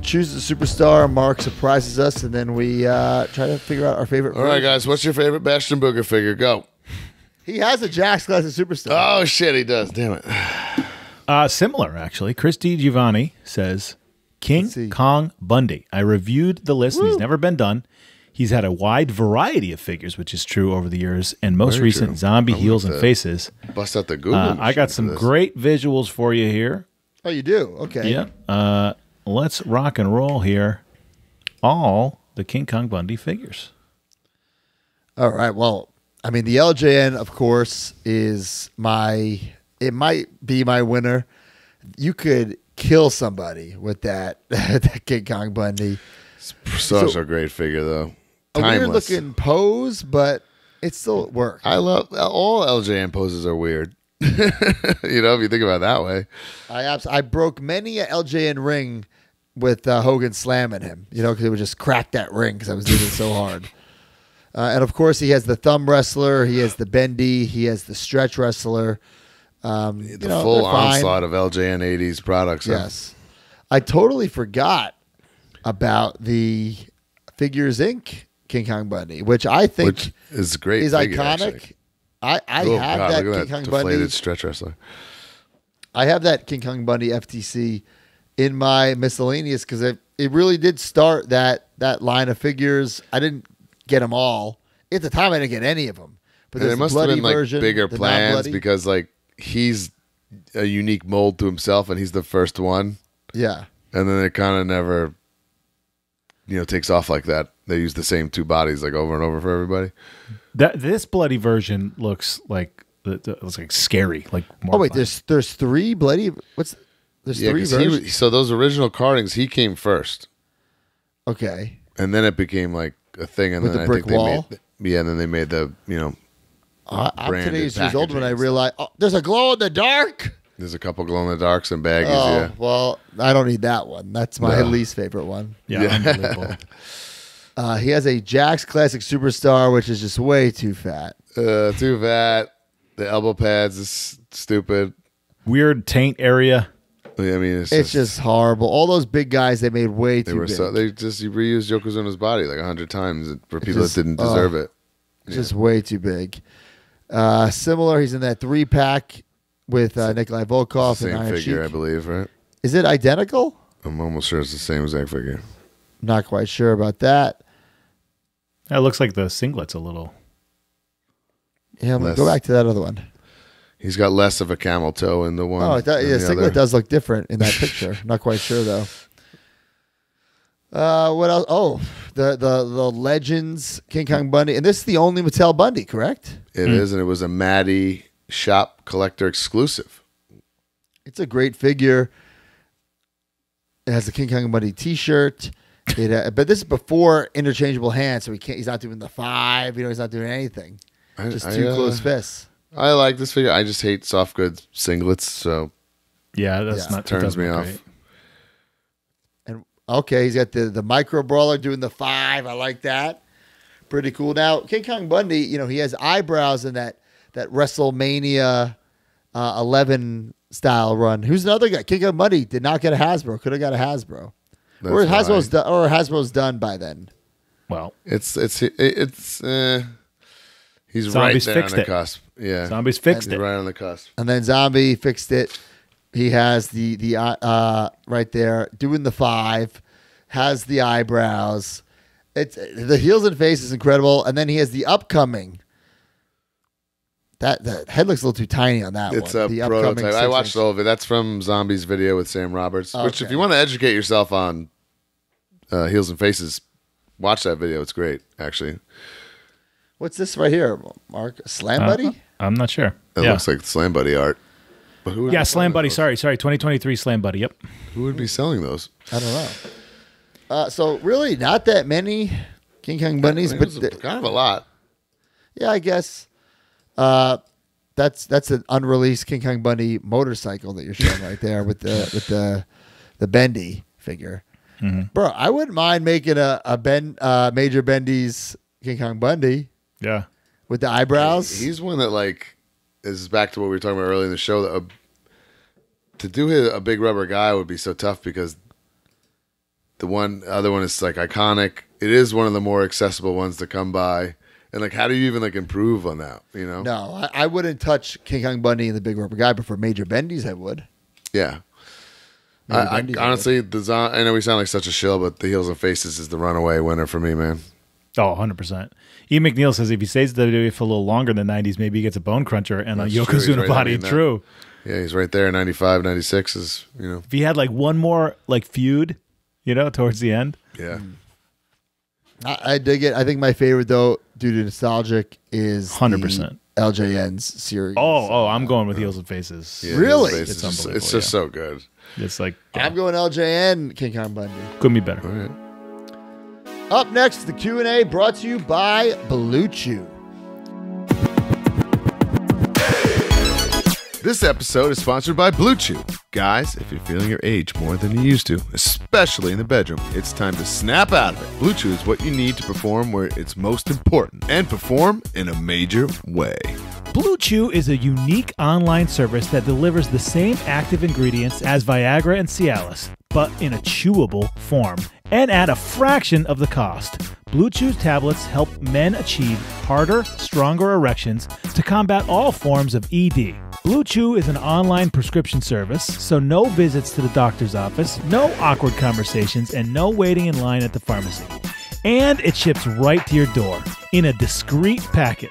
chooses a superstar, Mark surprises us, and then we uh, try to figure out our favorite. All right, guys, what's your favorite Bastion Booger figure? Go. He has a Jax class of superstar. Oh, shit, he does. Damn it. Uh, similar, actually. Christy Giovanni says, King Kong Bundy. I reviewed the list, Woo. and he's never been done. He's had a wide variety of figures, which is true over the years, and most Very recent true. zombie heels and faces. Bust out the Google. Uh, I got some great visuals for you here. Oh, you do? Okay. Yeah. Uh, let's rock and roll here. All the King Kong Bundy figures. All right. Well, I mean, the L J N, of course, is my, it might be my winner. You could kill somebody with that, that King Kong Bundy. Such so, a great figure, though. Timeless. A weird looking pose, but it still works. I love all L J N poses are weird. You know, if you think about it that way. I I broke many a L J N ring with uh, Hogan slamming him, you know, because it would just crack that ring because I was doing it so hard. Uh, and, of course, he has the thumb wrestler. He has the bendy. He has the stretch wrestler. Um, the you know, full onslaught of L J N eighties products. Yes. Huh? I totally forgot about the Figures Incorporated. King Kong Bundy, which I think which is great, is figure, iconic. Actually. I, I oh, have God, that King that Kong Bundy stretch wrestler. I have that King Kong Bundy F T C in my miscellaneous because it it really did start that that line of figures. I didn't get them all at the time. I didn't get any of them, but there must have been like version, bigger plans because like he's a unique mold to himself, and he's the first one. Yeah, and then it kind of never. You know, takes off like that. They use the same two bodies like over and over for everybody. That this bloody version looks like it looks like scary. Like more oh wait, fun. there's there's three bloody. What's there's yeah, three versions. He, so those original cardings, he came first. Okay. And then it became like a thing, and With then the brick I think wall? they made yeah, and then they made the you know. Uh, I'm today's years old when I realized oh, there's a glow in the dark. There's a couple glow-in-the-darks and baggies, oh, yeah. well, I don't need that one. That's my no. least favorite one. Yeah, yeah. Unbelievable. Uh, he has a Jack's Classic Superstar, which is just way too fat. Uh, too fat. The elbow pads is stupid. Weird taint area. I mean, It's, it's just, just horrible. All those big guys they made way they too were big. So, they just reused Yokozuna's body like a hundred times for people just, that didn't deserve oh, it. Yeah. Just way too big. Uh, similar, he's in that three-pack. With uh, Nikolai Volkov same and Iron figure, Sheik. I believe, right? Is it identical? I'm almost sure it's the same exact figure. Not quite sure about that. That looks like the singlet's a little. Yeah, I'm less. gonna go back to that other one. He's got less of a camel toe in the one. Oh, that, yeah, the singlet other. does look different in that picture. Not quite sure though. Uh, what else? Oh, the the the Legends King Kong Bundy, and this is the only Mattel Bundy, correct? It mm. is, and it was a Maddie Shop collector exclusive. It's a great figure. It has a King Kong Bundy T-shirt. It, uh, but this is before interchangeable hands, so he can't. He's not doing the five. You know, he's not doing anything. I, just I, two uh, close fists. I like this figure. I just hate soft goods singlets. So yeah, that's yeah. not turns me off. Great. And okay, he's got the the micro brawler doing the five. I like that. Pretty cool. Now King Kong Bundy, you know, he has eyebrows in that. That WrestleMania uh, eleven style run. Who's another guy? King of Muddy did not get a Hasbro. Could have got a Hasbro. That's or Hasbro's right. or Hasbro's done by then. Well, it's it's it's uh, he's Zombies right there on the it. cusp. Yeah, Zombies fixed and, it right on the cusp. And then Zombie fixed it. He has the the uh, uh, right there doing the five. Has the eyebrows. It's the heels and face is incredible. And then he has the upcoming. That, that head looks a little too tiny on that it's one. It's a the prototype. I watched all of it. That's from Zombie's video with Sam Roberts, okay. which if you want to educate yourself on uh, heels and faces, watch that video. It's great, actually. What's this right here, Mark? Slam Buddy? Uh, I'm not sure. It yeah. looks like Slam Buddy art. But who yeah, Slam Buddy. Those? Sorry, sorry. twenty twenty-three Slam Buddy. Yep. Who would be selling those? I don't know. Uh, so really not that many King Kong Bundies. I mean, but a, kind of a lot. Yeah, I guess. Uh, that's that's an unreleased King Kong Bundy motorcycle that you're showing right there with the with the the Bendy figure, mm-hmm. bro. I wouldn't mind making a a Ben uh, Major Bendy's King Kong Bundy. Yeah, with the eyebrows. He, he's one that like is back to what we were talking about earlier in the show. That a, to do his, a big rubber guy would be so tough because the one other one is like iconic. It is one of the more accessible ones to come by. And like, how do you even like improve on that? You know, no, I, I wouldn't touch King Kong Bundy and the big rubber guy, but for Major Bendy's, I would. Yeah, I, I, honestly, the Zon, I know we sound like such a shill, but the Heels and Faces is the runaway winner for me, man. Oh, one hundred percent. Ian McNeil says if he stays at W W E for a little longer in the nineties, maybe he gets a bone cruncher and That's a Yokozuna body. Right, true. Yeah, he's right there. ninety-five, ninety-six is, you know. If he had like one more like feud, you know, towards the end. Yeah. I, I dig it. I think my favorite, though, due to nostalgic, is one hundred percent. L J N's series. Oh, oh, I'm going with Heels and Faces. Yeah, really? Faces. It's unbelievable. It's just yeah. so good. It's like yeah. I'm going L J N, King Kong Bundy. Couldn't be better. All right. Up next, the Q and A brought to you by Blue Chew. This episode is sponsored by Blue Chew. Guys, if you're feeling your age more than you used to, especially in the bedroom, it's time to snap out of it. Blue Chew is what you need to perform where it's most important and perform in a major way. Blue Chew is a unique online service that delivers the same active ingredients as Viagra and Cialis, but in a chewable form and at a fraction of the cost. Blue Chew tablets help men achieve harder, stronger erections to combat all forms of E D. Blue Chew is an online prescription service, so no visits to the doctor's office, no awkward conversations, and no waiting in line at the pharmacy. And it ships right to your door in a discreet package.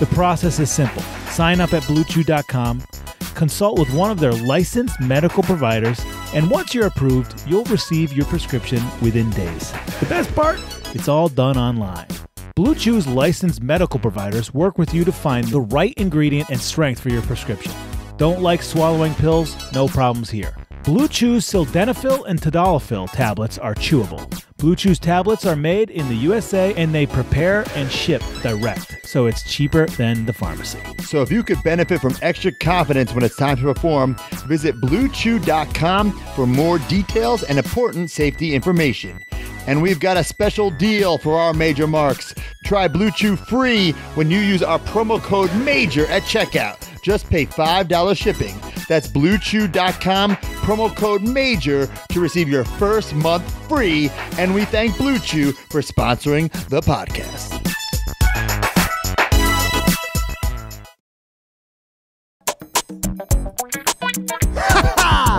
The process is simple. Sign up at blue chew dot com, consult with one of their licensed medical providers, and once you're approved, you'll receive your prescription within days. The best part? It's all done online. Blue Chew's licensed medical providers work with you to find the right ingredient and strength for your prescription. Don't like swallowing pills? No problems here. Blue Chew's sildenafil and tadalafil tablets are chewable. Blue Chew's tablets are made in the U S A and they prepare and ship direct, so it's cheaper than the pharmacy. So if you could benefit from extra confidence when it's time to perform, visit blue chew dot com for more details and important safety information. And we've got a special deal for our major marks. Try Blue Chew free when you use our promo code MAJOR at checkout. Just pay five dollars shipping. That's blue chew dot com, promo code MAJOR to receive your first month free. And we thank Blue Chew for sponsoring the podcast.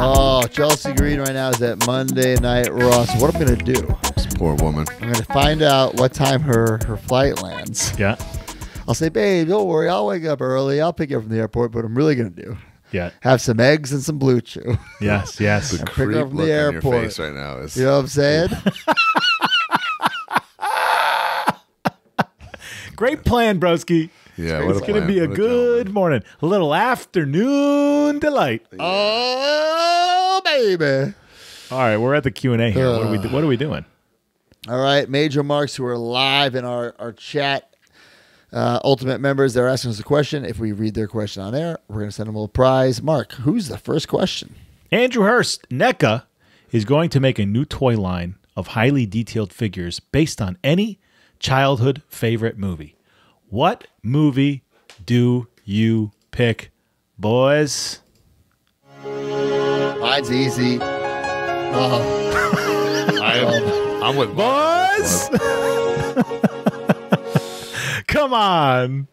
Oh, Chelsea Green right now is at Monday Night Raw. So what I'm going to do? Poor woman. I'm going to find out what time her, her flight lands. Yeah. I'll say, babe, don't worry. I'll wake up early. I'll pick you up from the airport. But I'm really going to do. Yeah. Have some eggs and some Blue Chew. Yes, yes. The creep look the airport. In your face right now is. You know what I'm saying? Great plan, broski. Yeah, it's going to be a, a good plan. Morning. A little afternoon delight. Yeah. Oh, baby. All right, we're at the Q and A here. Uh, what, are we do what are we doing? All right, major marks who are live in our, our chat. Uh, ultimate members, they're asking us a question. If we read their question on air, we're going to send them a little prize. Mark, who's the first question? Andrew Hurst. N E C A is going to make a new toy line of highly detailed figures based on any childhood favorite movie. What movie do you pick, boys? Mine's easy. Oh. I'm, I'm with boys. Come on.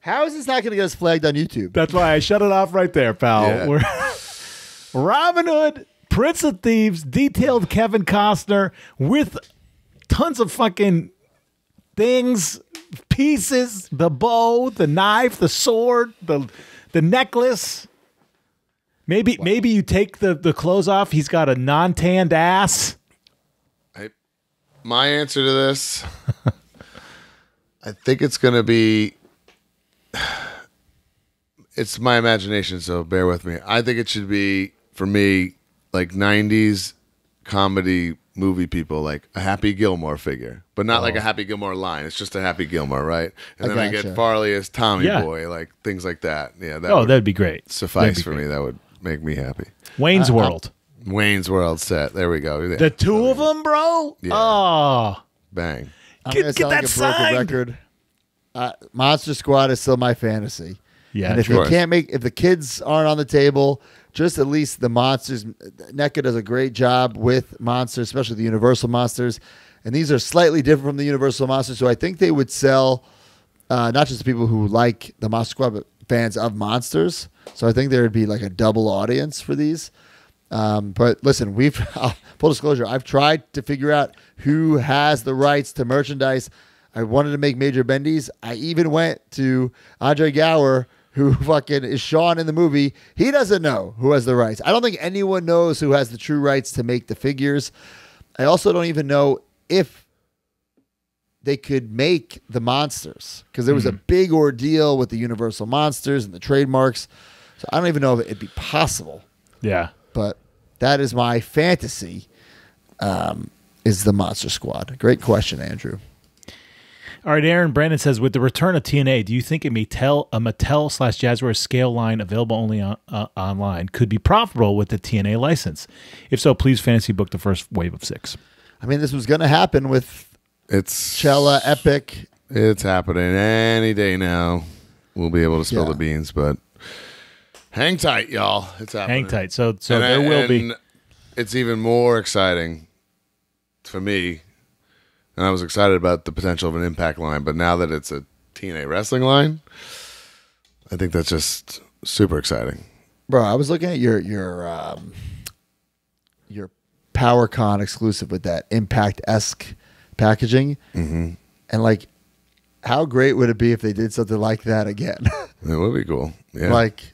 How is this not going to get us flagged on YouTube? That's why I shut it off right there, pal. Yeah. We're Robin Hood, Prince of Thieves, detailed Kevin Costner with tons of fucking things, pieces, the bow, the knife, the sword, the the necklace. Maybe wow. maybe you take the, the clothes off. He's got a non-tanned ass. I, my answer to this... I think it's going to be, it's my imagination, so bear with me. I think it should be, for me, like nineties comedy movie people, like a Happy Gilmore figure, but not oh. like a Happy Gilmore line. It's just a Happy Gilmore, right? And I then gotcha. I get Farley as Tommy yeah. Boy, like things like that. Yeah, that oh, would that'd be great. Suffice be for great. me. That would make me happy. Wayne's uh, World. Uh, Wayne's World set. There we go. Yeah. The two so, of them, bro? Yeah. Oh. Bang. Get, get that like signed. Record. Uh, Monster Squad is still my fantasy. Yeah, and if sure. you can't make, if the kids aren't on the table, just at least the monsters. N E C A does a great job with monsters, especially the Universal monsters, and these are slightly different from the Universal monsters. So I think they would sell, uh, not just the people who like the Monster Squad, but fans of monsters. So I think there would be like a double audience for these. Um, but listen, we've full disclosure, I've tried to figure out who has the rights to merchandise. I wanted to make Major Bendy's. I even went to Andre Gower, who fucking is Sean in the movie. He doesn't know who has the rights. I don't think anyone knows who has the true rights to make the figures. I also don't even know if they could make the monsters, because there was mm-hmm. a big ordeal with the Universal Monsters and the trademarks. So I don't even know if it'd be possible. Yeah. But that is my fantasy, um, is the Monster Squad. Great question, Andrew. All right, Aaron Brandon says, with the return of T N A, do you think a Mattel, a Mattel slash Jazzware scale line available only on, uh, online could be profitable with the T N A license? If so, please fantasy book the first wave of six. I mean, this was going to happen with it's Chella Epic. It's happening any day now. We'll be able to spill yeah. the beans, but hang tight, y'all. It's happening. Hang tight. So, so and, there will be. It's even more exciting for me. And I was excited about the potential of an Impact line, but now that it's a T N A wrestling line, I think that's just super exciting. Bro, I was looking at your your um, your PowerCon exclusive with that Impact-esque packaging, mm-hmm. and like, how great would it be if they did something like that again? It would be cool. Yeah, like,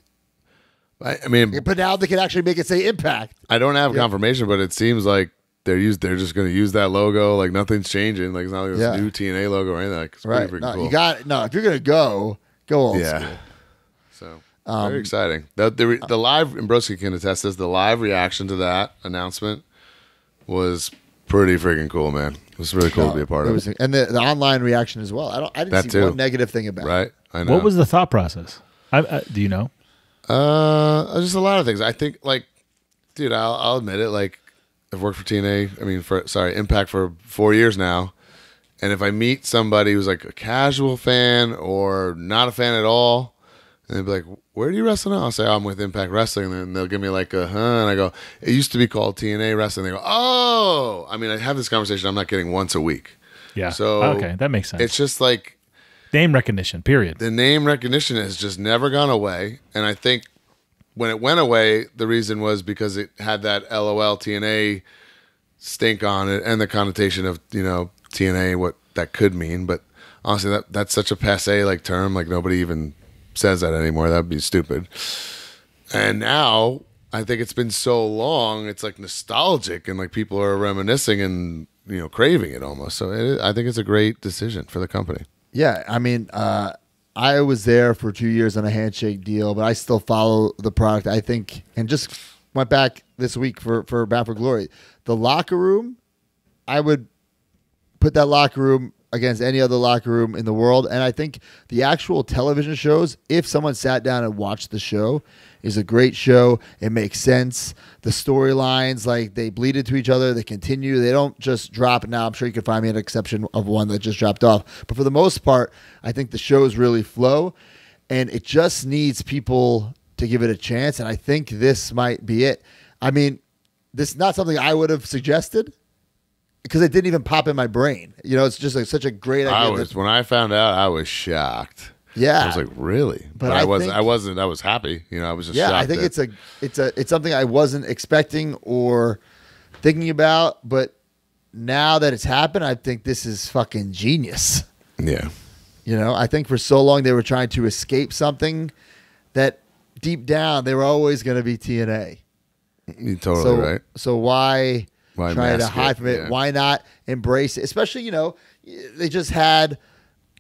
I, I mean, but now they can actually make it say Impact. I don't have yeah. confirmation, but it seems like. They're used. They're just going to use that logo. Like nothing's changing. Like it's not like this yeah. new T N A logo or anything. Like, it's right. pretty freaking no, cool. You got no. If you're going to go, go old yeah. school. So um, very exciting. The, the, the live, and Broski can attest this. The live reaction to that announcement was pretty freaking cool, man. It was really cool no, to be a part of. Was, and the, the online reaction as well. I don't. I didn't that see too. one negative thing about right? it. Right. I know. What was the thought process? I, I, do you know? Uh, just a lot of things. I think, like, dude, I'll, I'll admit it. Like. I've worked for T N A, I mean, for sorry, Impact for four years now. And if I meet somebody who's like a casual fan or not a fan at all, and they'd be like, where do you wrestle now? I'll say, oh, I'm with Impact Wrestling. And then they'll give me like a, huh? And I go, it used to be called T N A Wrestling. They go, oh, I mean, I have this conversation I'm not getting once a week. Yeah. So, oh, okay, that makes sense. It's just like name recognition, period. The name recognition has just never gone away. And I think, when it went away, the reason was because it had that LOL T N A stink on it and the connotation of, you know, T N A, what that could mean. But honestly, that that's such a passe like term. Like nobody even says that anymore. That'd be stupid. And now I think it's been so long, it's like nostalgic and like people are reminiscing and, you know, craving it almost. So it, I think it's a great decision for the company. Yeah, I mean, uh I was there for two years on a handshake deal, but I still follow the product, I think, and just went back this week for, for Bound for Glory. The locker room, I would put that locker room against any other locker room in the world, and I think the actual television shows, if someone sat down and watched the show, is a great show. It makes sense. The storylines, like, they bleed into each other. They continue. They don't just drop. Now, I'm sure you can find me an exception of one that just dropped off. But for the most part, I think the shows really flow, and it just needs people to give it a chance, and I think this might be it. I mean, this is not something I would have suggested because it didn't even pop in my brain. You know, it's just like such a great idea. I was, when I found out, I was shocked. Yeah, I was like, really? But, but I, I wasn't. Think, I wasn't. I was happy. You know, I was just. Yeah, shocked I think that, it's a, it's a, it's something I wasn't expecting or thinking about. But now that it's happened, I think this is fucking genius. Yeah. You know, I think for so long they were trying to escape something that deep down they were always going to be T N A. You're totally so, right. So why, why try to hide it? from it? Yeah. Why not embrace it? Especially, you know, they just had.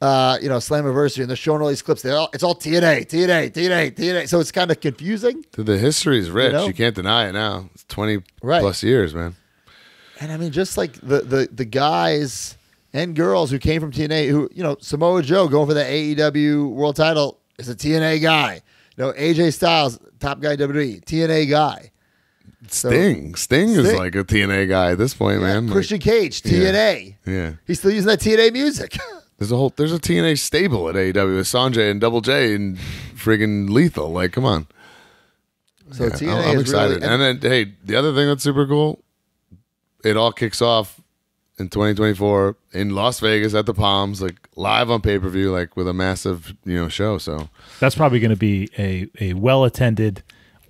Uh, you know, Slammiversary, and they're showing all these clips. They all, it's all T N A, T N A, T N A, T N A. So it's kind of confusing. Dude, the history is rich. You know? You can't deny it now. It's twenty right. plus years, man. And I mean, just like the, the the guys and girls who came from T N A, who, you know, Samoa Joe going for the A E W world title is a T N A guy. You know, A J Styles, top guy W W E, T N A guy. Sting. So, Sting is Sting. like a T N A guy at this point, yeah, man. Christian like, Cage, T N A. Yeah. yeah. He's still using that T N A music. There's a whole there's a T N A stable at A E W with Sanjay and Double J and friggin' Lethal. Like, come on. So yeah, T N A I'm, I'm is excited. Really, and, and then, hey, the other thing that's super cool, it all kicks off in twenty twenty-four in Las Vegas at the Palms, like live on pay per view, like with a massive, you know, show. So that's probably going to be a a well attended,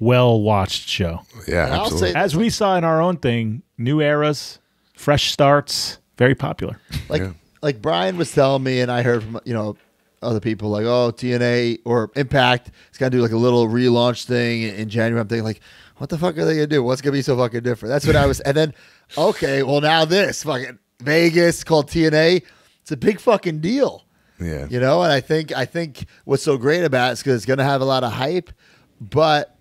well-watched show. Yeah, absolutely. As we saw in our own thing, new eras, fresh starts, very popular. Like yeah. like Brian was telling me, and I heard from you know other people, like, oh, T N A or Impact, it's going to do like a little relaunch thing in January. I'm thinking, like, what the fuck are they going to do? What's going to be so fucking different? That's what I was. And then, okay, well, now this fucking Vegas called T N A. It's a big fucking deal. Yeah. You know, and I think I think what's so great about it is because it's going to have a lot of hype, but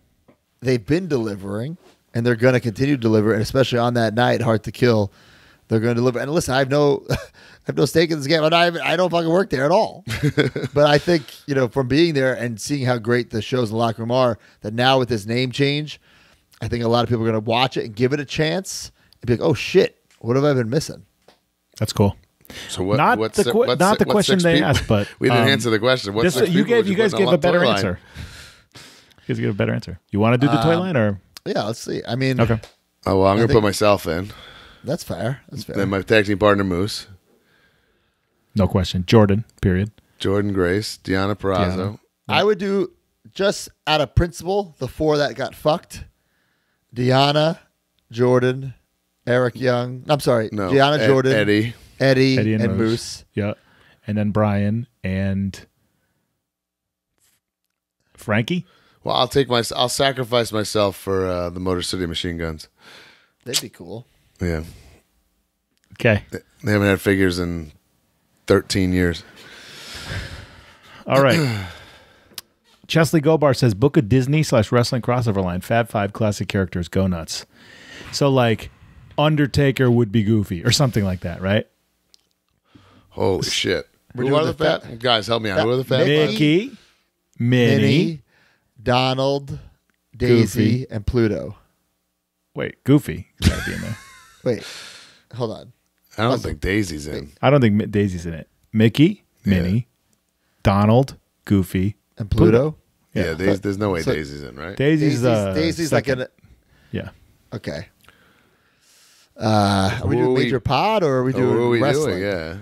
they've been delivering, and they're going to continue to deliver, and especially on that night, Hard to Kill, they're going to deliver. And listen, I have no, I have no stake in this game. I'm not even, I don't fucking work there at all. But I think, you know, from being there and seeing how great the shows in the locker room are, that now with this name change, I think a lot of people are going to watch it and give it a chance and be like, oh, shit, what have I been missing? That's cool. So what? Not what's, the qu what's, not the what's question they people? asked, but we didn't um, answer the question. What's this, you gave you, you guys gave a better answer. You guys gave a better answer. You want to do the um, toy line or? Yeah, let's see. I mean, okay. Oh well, I'm I gonna put myself in. That's fair. That's fair. Then my tag team partner Moose. No question, Jordan. Period. Jordan Grace, Deonna Purrazzo. Deanna. Yeah. I would do just out of principle the four that got fucked: Deonna, Jordan, Eric Young. I'm sorry, no, Deonna, Ed, Jordan, Eddie. Eddie, Eddie and, and Moose. Moose. Yeah. And then Brian and Frankie. Well, I'll take my I'll sacrifice myself for uh, the Motor City Machine Guns. They'd be cool. Yeah. Okay. They, they haven't had figures in thirteen years. All right. Chesley Gobar says, book a Disney slash wrestling crossover line. Fab Five classic characters go nuts. So like Undertaker would be Goofy or something like that, right? Holy shit. We're Who are the, the fat? fat? Guys, help me out. Who are the fat? Mickey, ones? Minnie, Minnie, Donald, Daisy, Goofy. And Pluto. Wait, Goofy got to be in there. Wait, hold on. I don't Let's think Daisy's in. I don't think Daisy's in it. Mickey, yeah. Minnie, Donald, Goofy, and Pluto. Pluto? Yeah, yeah there's, there's no way so, Daisy's in, right? Daisy's, Daisy's, uh, Daisy's like an... Yeah. Okay. Uh, are we doing Major Pod or are we doing we wrestling? Doing? Yeah.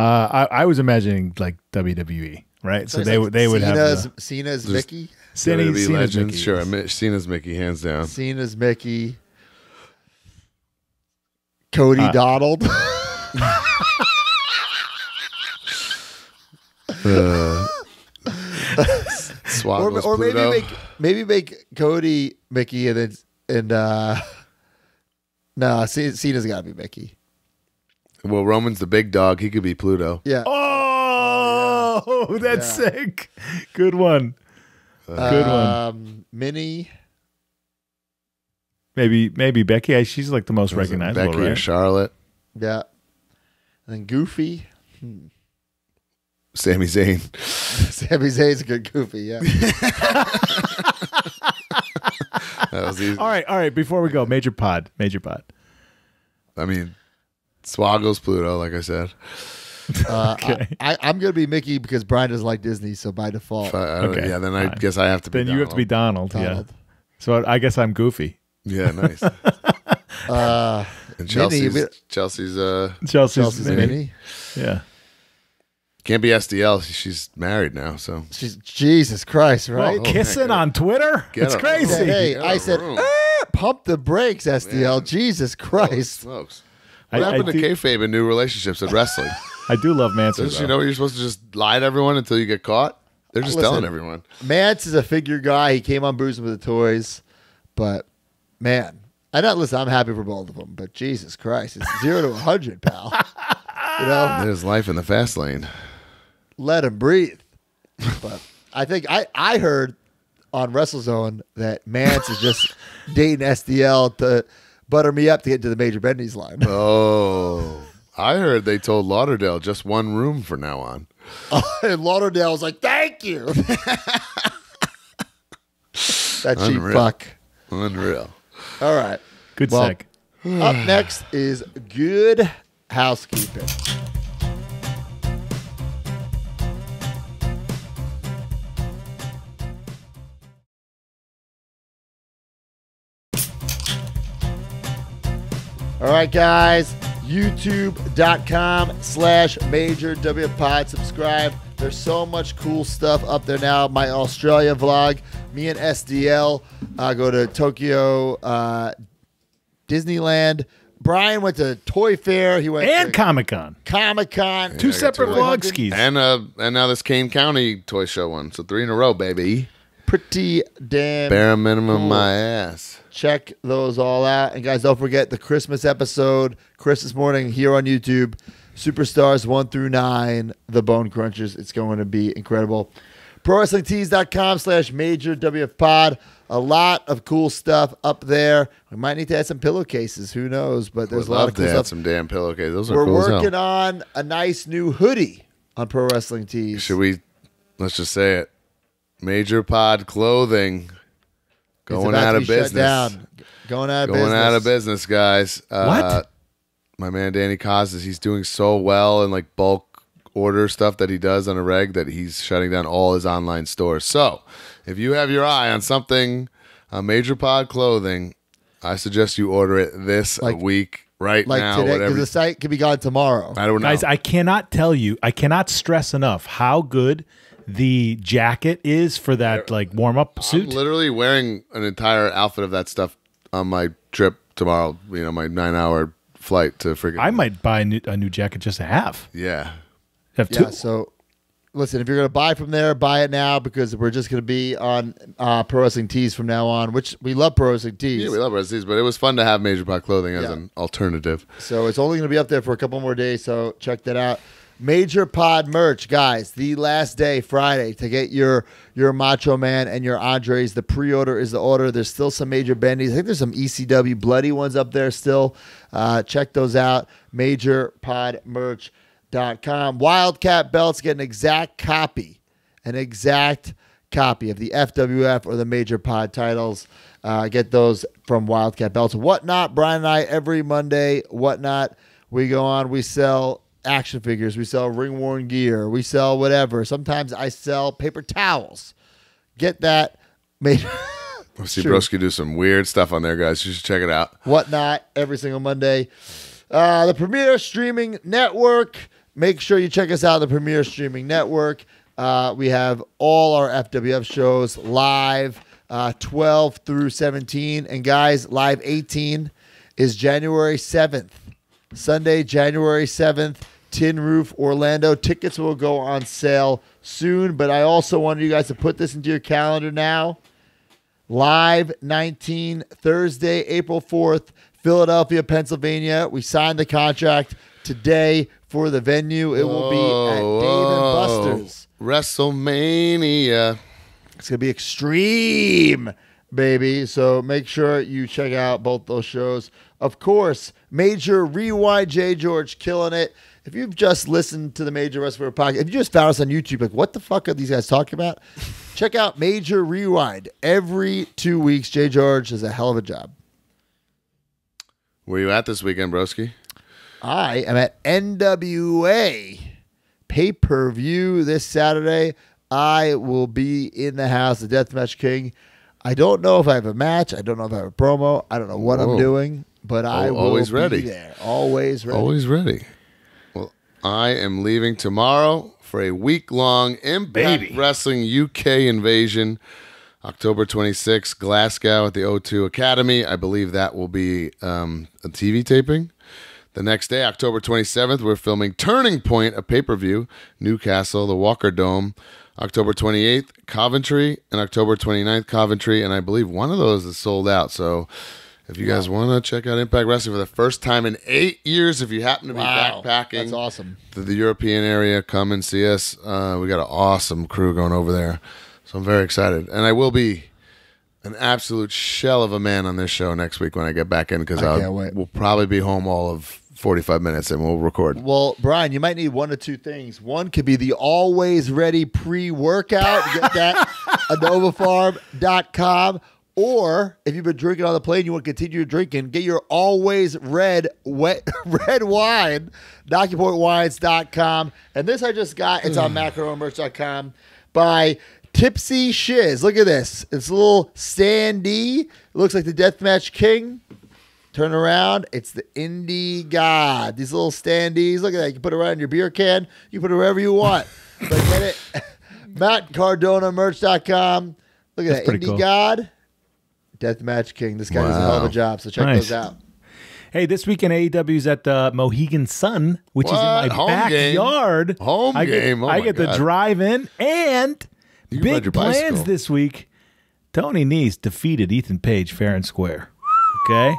Uh, I, I was imagining like W W E, right? So, so they would they would Cena's, have the, Cena's Mickey, Cena's, Cena's Mickey. Sure, Cena's Mickey, hands down. Cena's Mickey, Cody uh, Donald. uh, or or maybe make maybe make Cody Mickey and then and. Uh, No, Cena's got to be Mickey. Well, Roman's the big dog. He could be Pluto. Yeah. Oh, oh yeah. that's yeah. sick. Good one. Uh, Good one. Um, Minnie. Maybe maybe Becky. She's like the most There's recognizable, Becky right? and Charlotte. Yeah. And then Goofy. Hmm. Sami Zayn. Sami Zayn's a good Goofy, yeah. That was easy. All right, all right. Before we go, Major Pod, Major Pod. I mean, Swaggle's Pluto, like I said. Uh, okay. I, I, I'm gonna be Mickey because Brian doesn't like Disney, so by default. I, I okay. Yeah. Then I right. guess I have to. Be then Donald. you have to be Donald. Donald. Yeah. So I guess I'm Goofy. Yeah. Nice. uh, and Chelsea's Minnie, Chelsea's uh, Chelsea's, Chelsea's Minnie. Minnie. Yeah. Can't be S D L. She's married now, so she's Jesus Christ, right? Well, kissing oh, on Twitter? Get it's crazy. Room. Hey, I said, ah, pump the brakes, S D L. Man. Jesus Christ. Oh, smokes. What I, happened I to do... kayfabe in new relationships in wrestling? I do love Mance. Don't you know you're supposed to just lie to everyone until you get caught? They're just Listen, telling everyone. Mance is a figure guy. He came on Bruising with the Toys, but man, I don't listen. I'm happy for both of them, but Jesus Christ, it's zero to a hundred, pal. You know, there's life in the fast lane. Let him breathe. But I think I, I heard on WrestleZone that Mance is just dating S D L to butter me up to get into the Major Bendy's line. Oh, I heard they told Lauderdale just one room for now on. Oh, and Lauderdale was like, thank you. That cheap fuck. Unreal. All right. Good well, sec. Up next is Good Housekeeping. All right, guys, youtube dot com slash Major W Pod. Subscribe, There's so much cool stuff up there now. My Australia vlog, me and S D L uh, go to Tokyo, uh, Disneyland. Brian went to Toy Fair. He went and Comic-Con. Comic-Con. Yeah, two separate vlog skis. And, uh, and now this Kane County toy show one. So three in a row, baby. Pretty damn bare minimum cool. My ass. Check those all out. And guys, don't forget the Christmas episode, Christmas morning here on YouTube. Superstars one through nine, the Bone Crunchers. It's going to be incredible. Pro Wrestling Tees dot com slash Major W F Pod. A lot of cool stuff up there. We might need to add some pillowcases. Who knows? But there's We'd a lot of cool to add stuff. Some damn pillowcases. Those are We're cool working on a nice new hoodie on Pro Wrestling Tees. Should we? Let's just say it. Major Pod Clothing going out of business. Down. Going out of going business. Going out of business, guys. Uh, what? My man Danny Costas, he's doing so well in like bulk order stuff that he does on a reg that he's shutting down all his online stores. So if you have your eye on something, uh, Major Pod Clothing, I suggest you order it this like, week right like now. Like today, because the site could be gone tomorrow. I don't know. Guys, I cannot tell you, I cannot stress enough how good the jacket is for that like warm-up suit. I'm literally wearing an entire outfit of that stuff on my trip tomorrow, you know, my nine-hour flight to freaking I might buy a new, a new jacket just to have. Yeah. Have two. Yeah, so listen, if you're going to buy from there, buy it now because we're just going to be on uh, Pro Wrestling Tees from now on, which we love Pro Wrestling Tees. Yeah, we love Pro Wrestling Tees, but it was fun to have Major Pod Clothing as yeah. an alternative. So it's only going to be up there for a couple more days, so check that out. Major Pod merch, guys, the last day, Friday, to get your your Macho Man and your Andres. The pre-order is the order. There's still some Major Bendies. I think there's some E C W bloody ones up there still. Uh, check those out. Major Pod Merch dot com. Wildcat Belts get an exact copy, an exact copy of the F W F or the Major Pod titles. Uh, get those from Wildcat Belts. Whatnot, Brian and I, every Monday, Whatnot, we go on, we sell action figures, we sell ring worn gear, we sell whatever. Sometimes I sell paper towels. Get that made. We'll see Broski do some weird stuff on there, guys. You should check it out. Whatnot every single Monday. Uh, the Premier Streaming Network. Make sure you check us out, the Premier Streaming Network. Uh, we have all our F W F shows live uh, twelve through seventeen. And guys, live eighteen is January seventh. Sunday, January seventh, Tin Roof, Orlando. Tickets will go on sale soon, but I also wanted you guys to put this into your calendar now. Live nineteen, Thursday, April fourth, Philadelphia, Pennsylvania. We signed the contract today for the venue. It will be at whoa, Dave and Buster's. WrestleMania. It's going to be extreme, baby. So make sure you check out both those shows. Of course, Major Rewind, J. George killing it. If you've just listened to the Major Wrestler podcast, if you just found us on YouTube, like what the fuck are these guys talking about? Check out Major Rewind every two weeks. J. George does a hell of a job. Where you at this weekend, broski? I am at N W A pay-per-view this Saturday. I will be in the house, the Deathmatch King. I don't know if I have a match. I don't know if I have a promo. I don't know what Whoa. I'm doing. But I oh, will always be ready. there. Always ready. Always ready. Well, I am leaving tomorrow for a week-long Impact Baby. Wrestling U K invasion, October twenty-sixth, Glasgow at the O two Academy. I believe that will be um, a T V taping. The next day, October twenty-seventh, we're filming Turning Point, a pay-per-view, Newcastle, the Walker Dome. October twenty-eighth, Coventry, and October twenty-ninth, Coventry. And I believe one of those is sold out, so... If you guys yeah. want to check out Impact Wrestling for the first time in eight years, if you happen to be wow, backpacking that's awesome. to the European area, come and see us. Uh, we got an awesome crew going over there, so I'm very excited. And I will be an absolute shell of a man on this show next week when I get back in because we'll probably be home all of forty-five minutes and we'll record. Well, Brian, you might need one or two things. One could be the always ready pre-workout. Get that at Nova Farm dot com. Or if you've been drinking on the plane, you want to continue drinking, get your always red wet red wine, Docu Point Wines dot com. And this I just got. It's on Macaron Merch dot com by Tipsy Shiz. Look at this. It's a little standee. It looks like the Deathmatch King. Turn around. It's the Indie God. These little standees. Look at that. You can put it right in your beer can. You can put it wherever you want. But get it. Matt Cardona Merch dot com. Look at That's that. Indie cool. God. Deathmatch King. This guy wow. does a hell of a job, so check nice. those out. Hey, this weekend A E W's at the Mohegan Sun, which what? is in my Home backyard. Game. Home I get, game. Oh I get God. to drive in. And you big plans bicycle. this week. Tony Nese defeated Ethan Page fair and square. Okay?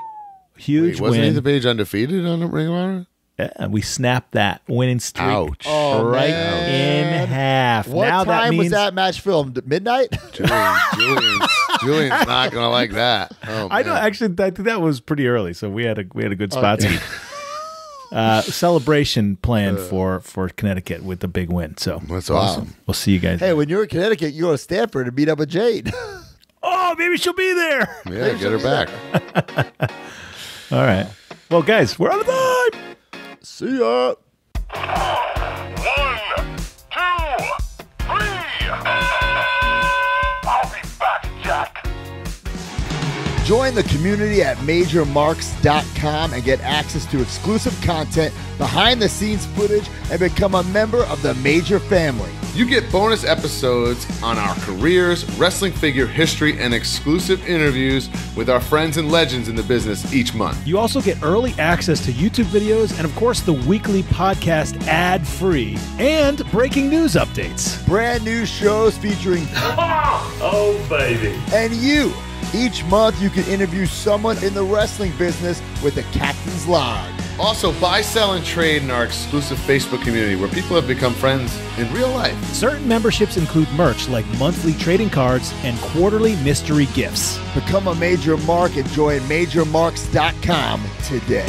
Huge Wait, wasn't win. Wasn't Ethan Page undefeated on the Ring of Honor? Yeah, we snapped that winning streak Ouch. Oh, right man. in half. What now time that means was that match filmed? Midnight? Julian, Julian, Julian's not gonna like that. Oh, I know. Actually, I think that was pretty early, so we had a we had a good spot. Okay. Uh, celebration planned uh, for for Connecticut with the big win. So that's awesome. Wow. We'll see you guys. Hey, there. when you're in Connecticut, you go to Stanford and meet up with Jade. Oh, maybe she'll be there. Yeah, maybe get her back. All right. Well, guys, we're out of time. See ya. One, two, three. I'll be back, Jack. Join the community at Major Marks dot com and get access to exclusive content, behind-the-scenes footage, and become a member of the Major family. You get bonus episodes on our careers, wrestling figure history, and exclusive interviews with our friends and legends in the business each month. You also get early access to YouTube videos and, of course, the weekly podcast ad-free and breaking news updates. Brand new shows featuring... oh, baby. And you. Each month, you can interview someone in the wrestling business with the Captain's Log. Also, buy, sell, and trade in our exclusive Facebook community where people have become friends in real life. Certain memberships include merch like monthly trading cards and quarterly mystery gifts. Become a Major Mark and join Major Marks dot com today.